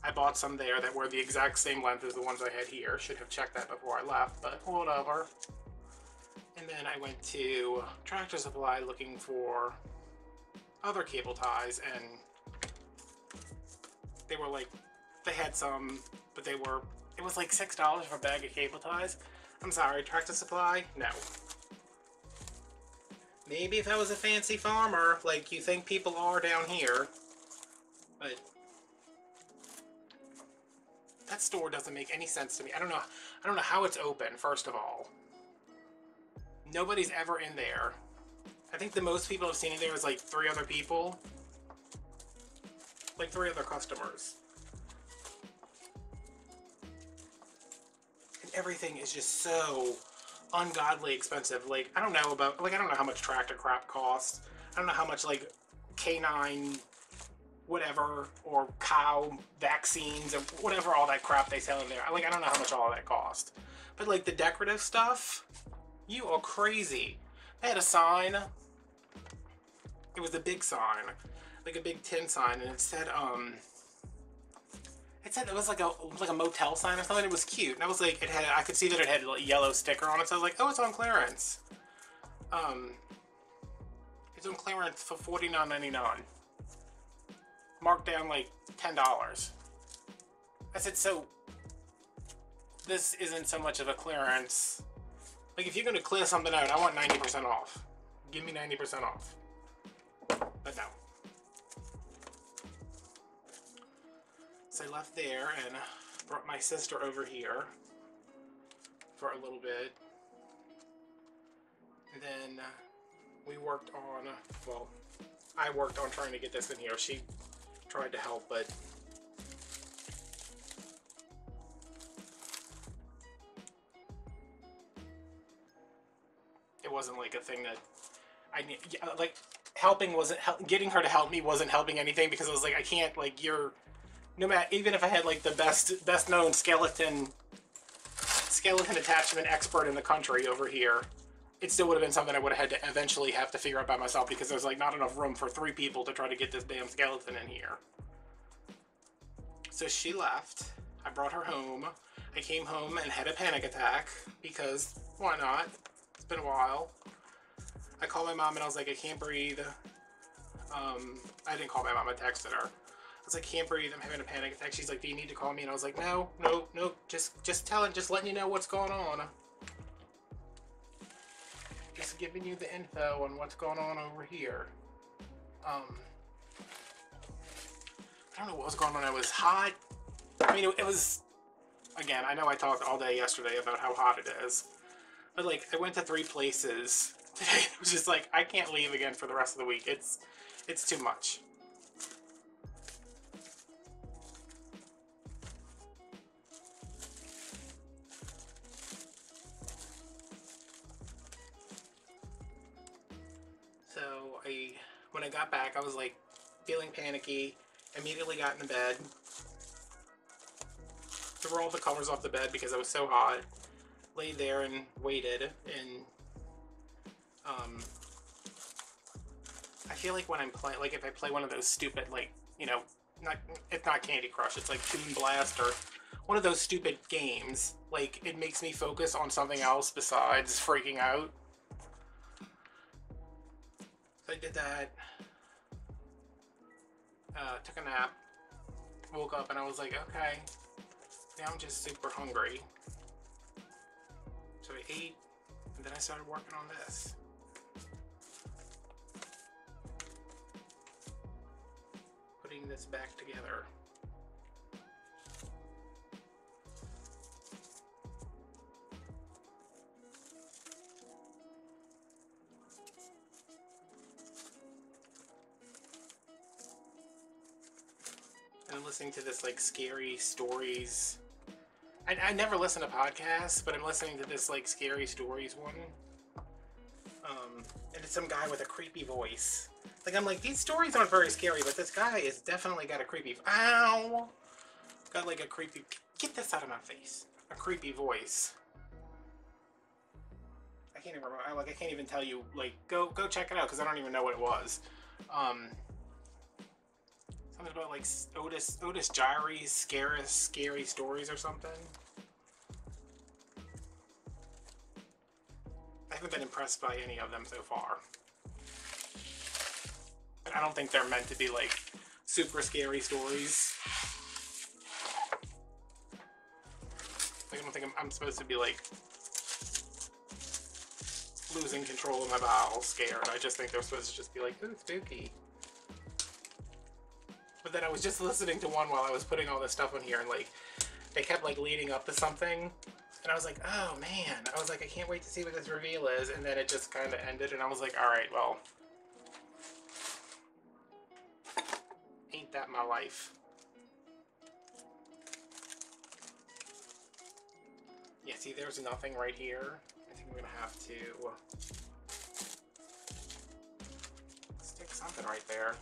I bought some there that were the exact same length as the ones I had here. Should have checked that before I left, but whatever. And then I went to Tractor Supply looking for other cable ties, and they were like, they had some, but they were, it was like $6 for a bag of cable ties. I'm sorry, Tractor Supply? No. Maybe if I was a fancy farmer, like you think people are down here, but that store doesn't make any sense to me. I don't know how it's open, first of all. Nobody's ever in there. I think the most people I've seen in there is like 3 other people. Like 3 other customers. And everything is just so ungodly expensive. Like, I don't know about, like, I don't know how much Tractor crap costs. I don't know how much, like, canine whatever or cow vaccines or whatever all that crap they sell in there. Like, I don't know how much all of that costs. But, like, the decorative stuff, you are crazy. They had a sign. It was a big sign. Like a big tin sign, and it said it was like a motel sign or something. It was cute, and I was like, I could see that it had a yellow sticker on it, so I was like, oh, it's on clearance. It's on clearance for $49.99, marked down like $10. I said, so this isn't so much of a clearance. Like, if you're gonna clear something out, I want 90% off. Give me 90% off. But no. So I left there and brought my sister over here for a little bit. And then we worked on, well, I worked on trying to get this in here. She tried to help, but it wasn't like a thing that I need, like, helping wasn't, getting her to help me wasn't helping anything, because I was like, I can't, like, you're, no matter, even if I had like the best known skeleton attachment expert in the country over here, it still would have been something I would have had to eventually have to figure out by myself, because there's like not enough room for 3 people to try to get this damn skeleton in here. So she left. I brought her home. I came home and had a panic attack, because why not? It's been a while. I called my mom and I was like, I can't breathe. I didn't call my mom, I texted her. I was like, can't breathe, I'm having a panic attack. She's like, do you need to call me? And I was like, no, just letting you know what's going on. Just giving you the info on what's going on over here. I don't know what was going on. It was hot. I mean, it was, again, I know I talked all day yesterday about how hot it is. But like, I went to 3 places today. It was just like, I can't leave again for the rest of the week. It's too much. I got back, I was like feeling panicky, immediately got in the bed, threw all the covers off the bed because I was so hot, laid there and waited. And I feel like when I'm playing, like if I play one of those stupid, like, you know, it's not Candy Crush, it's like Toon Blast or one of those stupid games, like it makes me focus on something else besides freaking out. So I did that, took a nap, woke up, and I was like, okay, now I'm just super hungry. So I ate, and then I started working on this. Putting this back together. I'm listening to this like scary stories. I never listen to podcasts, but I'm listening to this like scary stories one. And it's some guy with a creepy voice. Like I'm like, these stories aren't very scary, but this guy is definitely got a creepy, ow! Got like a creepy, get this out of my face. A creepy voice. I can't even remember, I can't even tell you, like, go check it out, because I don't even know what it was. Something about like Otis Gyre's scary stories or something. I haven't been impressed by any of them so far. And I don't think they're meant to be like super scary stories. Like I don't think I'm supposed to be like losing control of my bowels scared. I just think they're supposed to just be like, ooh, spooky. But then I was just listening to one while I was putting all this stuff on here, and like they kept like leading up to something, and I was like, oh man, I was like, I can't wait to see what this reveal is. And then it just kind of ended, and I was like, all right, well, ain't that my life. Yeah, see, there's nothing right here. I think I'm gonna have to stick something right there.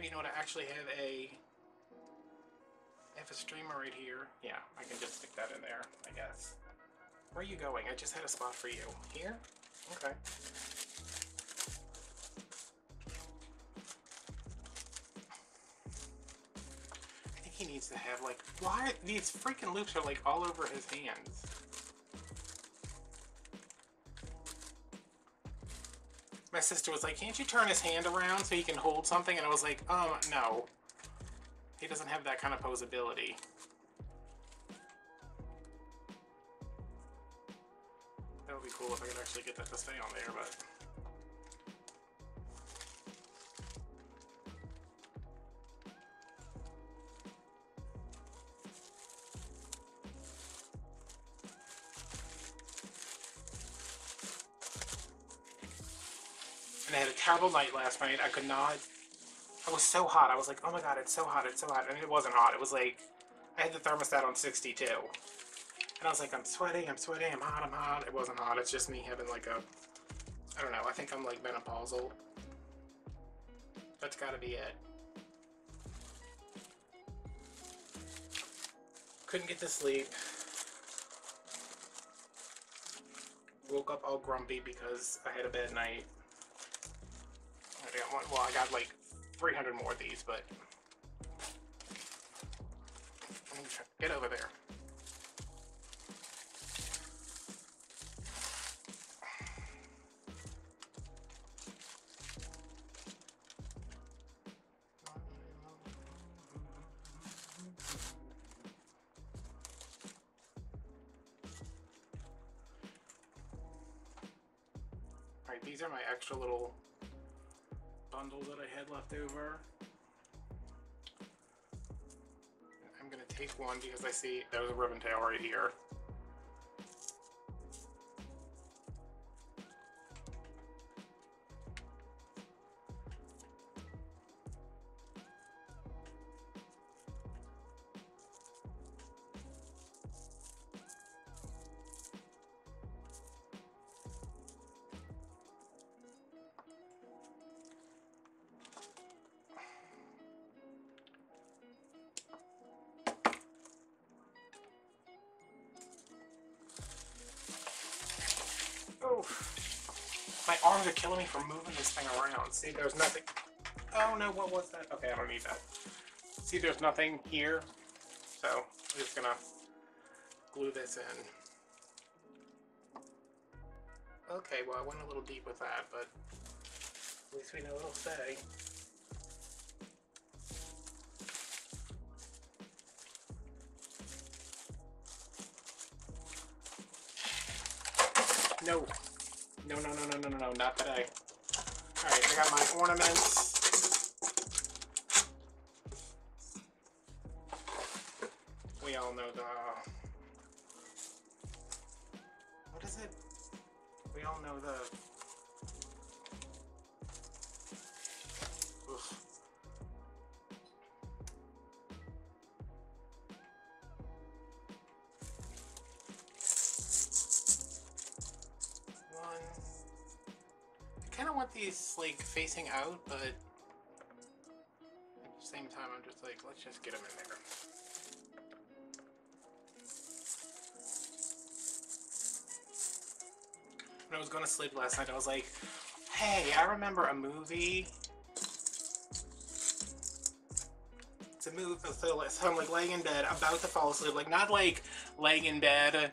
You know what, I actually have a streamer right here. Yeah, I can just stick that in there, I guess. Where are you going? I just had a spot for you. Here? Okay. I think he needs to have like, why these freaking loops are like all over his hands. My sister was like, can't you turn his hand around so he can hold something? And I was like, no. He doesn't have that kind of posability. That would be cool if I could actually get that to stay on there, but... Terrible night last night. I could not. I was so hot. I was like, oh my god, it's so hot, it's so hot. I mean, it wasn't hot. It was like, I had the thermostat on 62. And I was like, I'm sweating, I'm hot. It wasn't hot. It's just me having like a, I don't know. I think I'm like menopausal. That's gotta be it. Couldn't get to sleep. Woke up all grumpy because I had a bad night. Well, I got like 300 more of these, but get over there. All right, these are my extra little bundles that I had left over. I'm gonna take one because I see there was a ribbon tail right here. My arms are killing me for moving this thing around. See, there's nothing. Oh no, what was that? Okay, I don't need that. See, there's nothing here. So I'm just gonna glue this in. Okay, well I went a little deep with that, but at least we know it'll stay. No. No, no, no, no, no, no, no, not today. All right, I got my ornaments. We all know the... What is it? We all know the... Oof. These like facing out, but at the same time I'm just like, let's just get them in there. When I was going to sleep last night, I was like, hey, I remember a movie. It's a movie, so I'm like laying in bed, about to fall asleep, like not like laying in bed,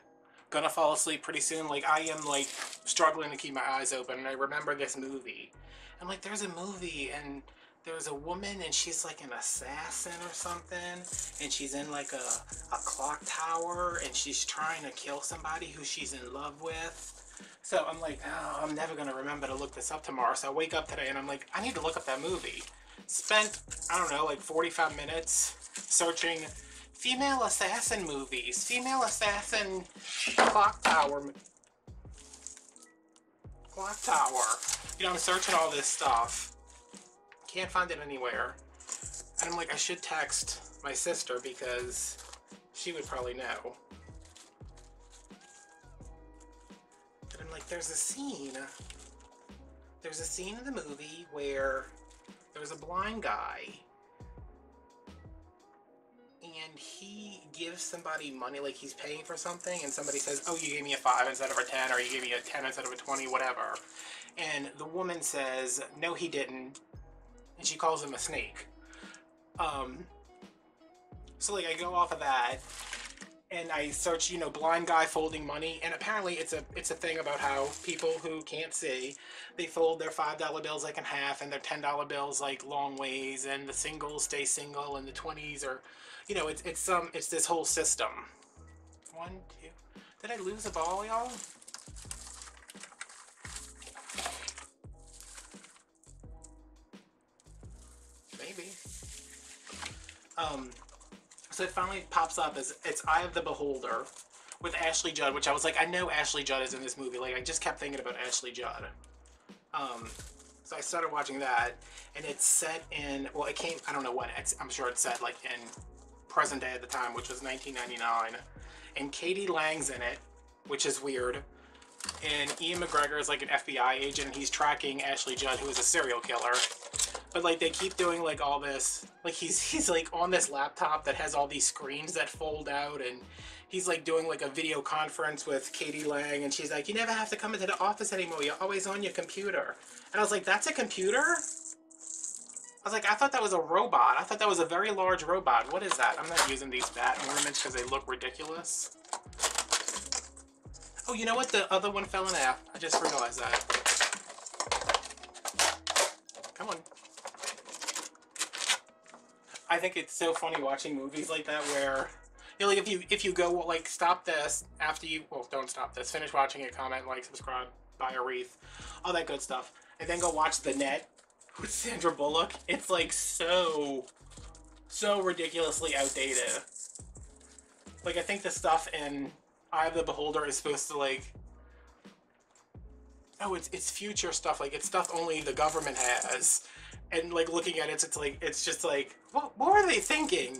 gonna fall asleep pretty soon, like I am like struggling to keep my eyes open, and I remember this movie. I'm like, there's a movie, and there's a woman, and she's like an assassin or something, and she's in like a clock tower, and she's trying to kill somebody who she's in love with. So I'm like, oh, I'm never gonna remember to look this up tomorrow. So I wake up today, and I'm like, I need to look up that movie. Spent, I don't know, like 45 minutes searching female assassin movies, female assassin clock tower You know, I'm searching all this stuff. Can't find it anywhere. And I'm like, I should text my sister because she would probably know. And I'm like, there's a scene. There's a scene in the movie where there's a blind guy. And he gives somebody money, like he's paying for something, and somebody says, oh, you gave me a 5 instead of a 10, or you gave me a 10 instead of a 20, whatever. And the woman says, no, he didn't. And she calls him a snake. So, like, I go off of that, and I search, you know, blind guy folding money, and apparently it's a thing about how people who can't see, they fold their $5 bills like in half, and their $10 bills like long ways, and the singles stay single, and the 20s are... You know, it's this whole system. 1, 2. Did I lose a ball, y'all? Maybe. So it finally pops up as it's Eye of the Beholder with Ashley Judd, which I was like, I know Ashley Judd is in this movie. Like I just kept thinking about Ashley Judd. So I started watching that, and it's set in, well, it came, I don't know when, I'm sure it's set like in present day at the time, which was 1999. And Katie Lang's in it, which is weird. And Ian McGregor is like an FBI agent, and he's tracking Ashley Judd, who is a serial killer. But like they keep doing like all this, like he's like on this laptop that has all these screens that fold out, and he's like doing like a video conference with Katie Lang, and she's like, you never have to come into the office anymore, you're always on your computer. And I was like, that's a computer? I was like, I thought that was a robot. I thought that was a very large robot. What is that? I'm not using these bat ornaments because they look ridiculous. Oh, you know what? The other one fell in half. I just realized that. Come on. I think it's so funny watching movies like that where... You know, like if you go, well, like, stop this after you... Well, don't stop this. Finish watching it, comment, like, subscribe, buy a wreath. All that good stuff. And then go watch The Net with Sandra Bullock. It's like so ridiculously outdated. Like I think the stuff in Eye of the Beholder is supposed to like, oh, it's future stuff. Like it's stuff only the government has. And like looking at it, it's like, it's just like, what were they thinking?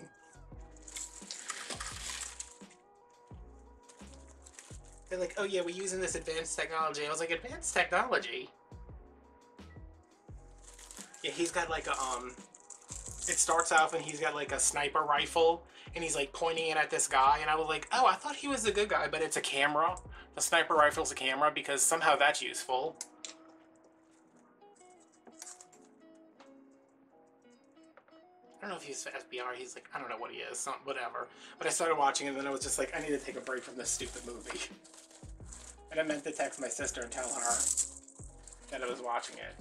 They're like, oh yeah, we're using this advanced technology. I was like, advanced technology? Yeah, he's got like a, it starts off and he's got like a sniper rifle and he's like pointing it at this guy. And I was like, oh, I thought he was a good guy, but it's a camera. The sniper rifle's a camera because somehow that's useful. don't know if he's SBR, he's like, I don't know what he is, some, whatever. But I started watching it and then I was just like, I need to take a break from this stupid movie. And I meant to text my sister and tell her that I was watching it.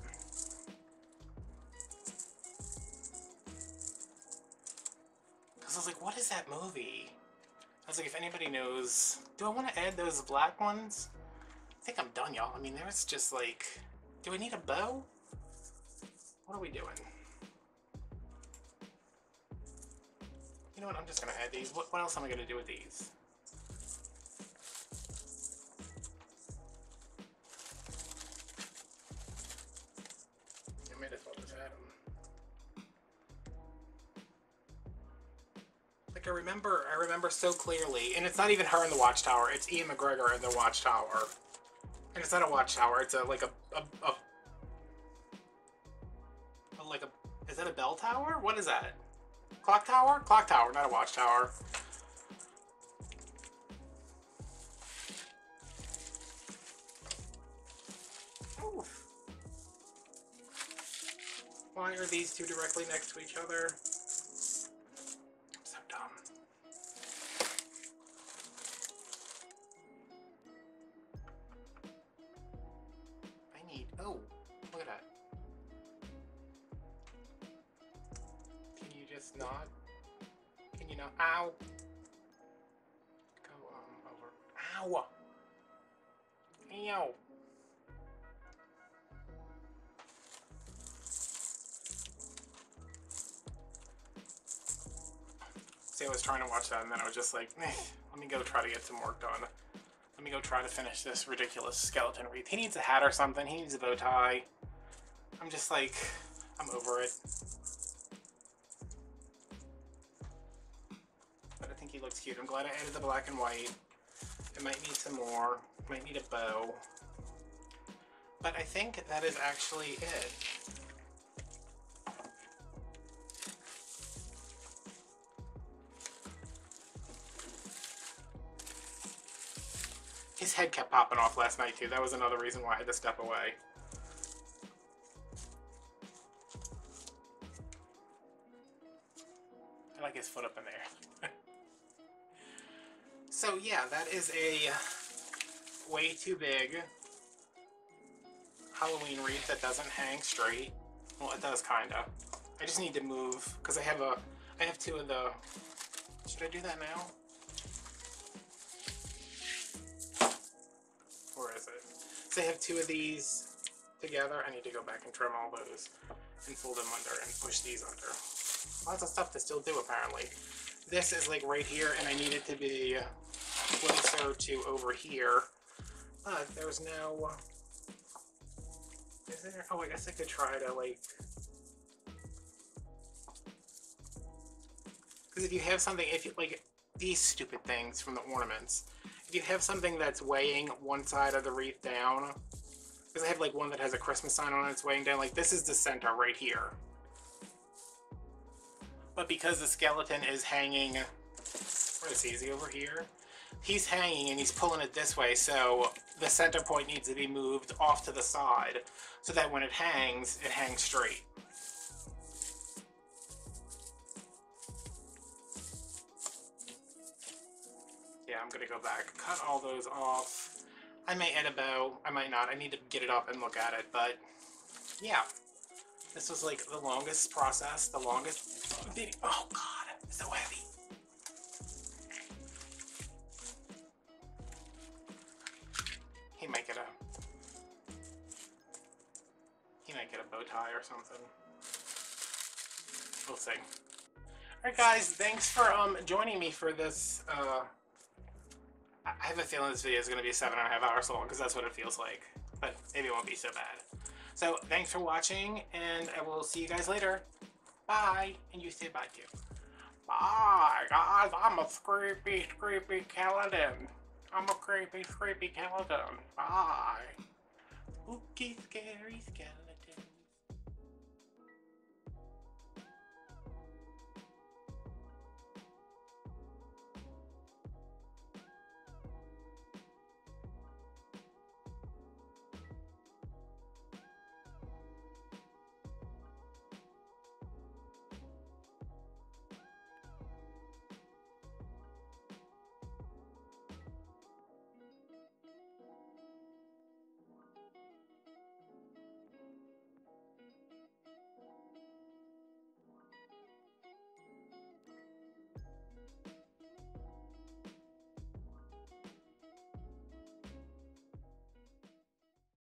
Because I was like, what is that movie? I was like, if anybody knows, do I want to add those black ones? I think I'm done, y'all. I mean, there's just like, do we need a bow? What are we doing? You know what, I'm just gonna add these. What else am I gonna do with these? I might as well just add them. Like I remember so clearly, and it's not even her in the Watchtower, it's Ian McGregor in the Watchtower. And it's not a watchtower, it's a, like is that a bell tower? What is that? Clock tower? Clock tower, not a watchtower. Oof. Why are these two directly next to each other? I'm so dumb. Oh, look at that. Can you just not? Can you not? Ow! Go on over. Ow! Ow! See, I was trying to watch that and then I was just like, let me go try to get some work done. Let me go try to finish this ridiculous skeleton wreath. He needs a hat or something. He needs a bow tie. I'm just like, I'm over it. But I think he looks cute. I'm glad I added the black and white. I might need some more. I might need a bow. But I think that is actually it. His head kept popping off last night too. That was another reason why I had to step away. I like his foot up in there. So yeah, that is a way too big Halloween wreath that doesn't hang straight. Well, it does kinda. I just need to move because I have two of the. Should I do that now? I have two of these together. I need to go back and trim all those and fold them under and push these under. Lots of stuff to still do apparently. This is like right here and I need it to be closer to over here. But there's no... Is there? Oh, I guess I could try to like... Because if you have something, if you like these stupid things from the ornaments, you have something that's weighing one side of the wreath down, because I have like one that has a Christmas sign on it, it's weighing down, like this is the center right here. But because the skeleton is hanging, where is he? Is he over here? He's hanging and he's pulling it this way, so the center point needs to be moved off to the side so that when it hangs straight. Yeah, I'm gonna go back, cut all those off. I may add a bow, I might not. I need to get it up and look at it, but yeah. This was like the longest process, the longest video. Oh God, it's so heavy. He might get a bow tie or something. We'll see. All right guys, thanks for joining me for this, I have a feeling this video is going to be 7.5 hours long because that's what it feels like, but maybe it won't be so bad. So thanks for watching and I will see you guys later. Bye. And you say bye too. Bye guys, I'm a creepy, creepy skeleton. I'm a creepy, creepy skeleton. Bye. Spooky, scary skeleton.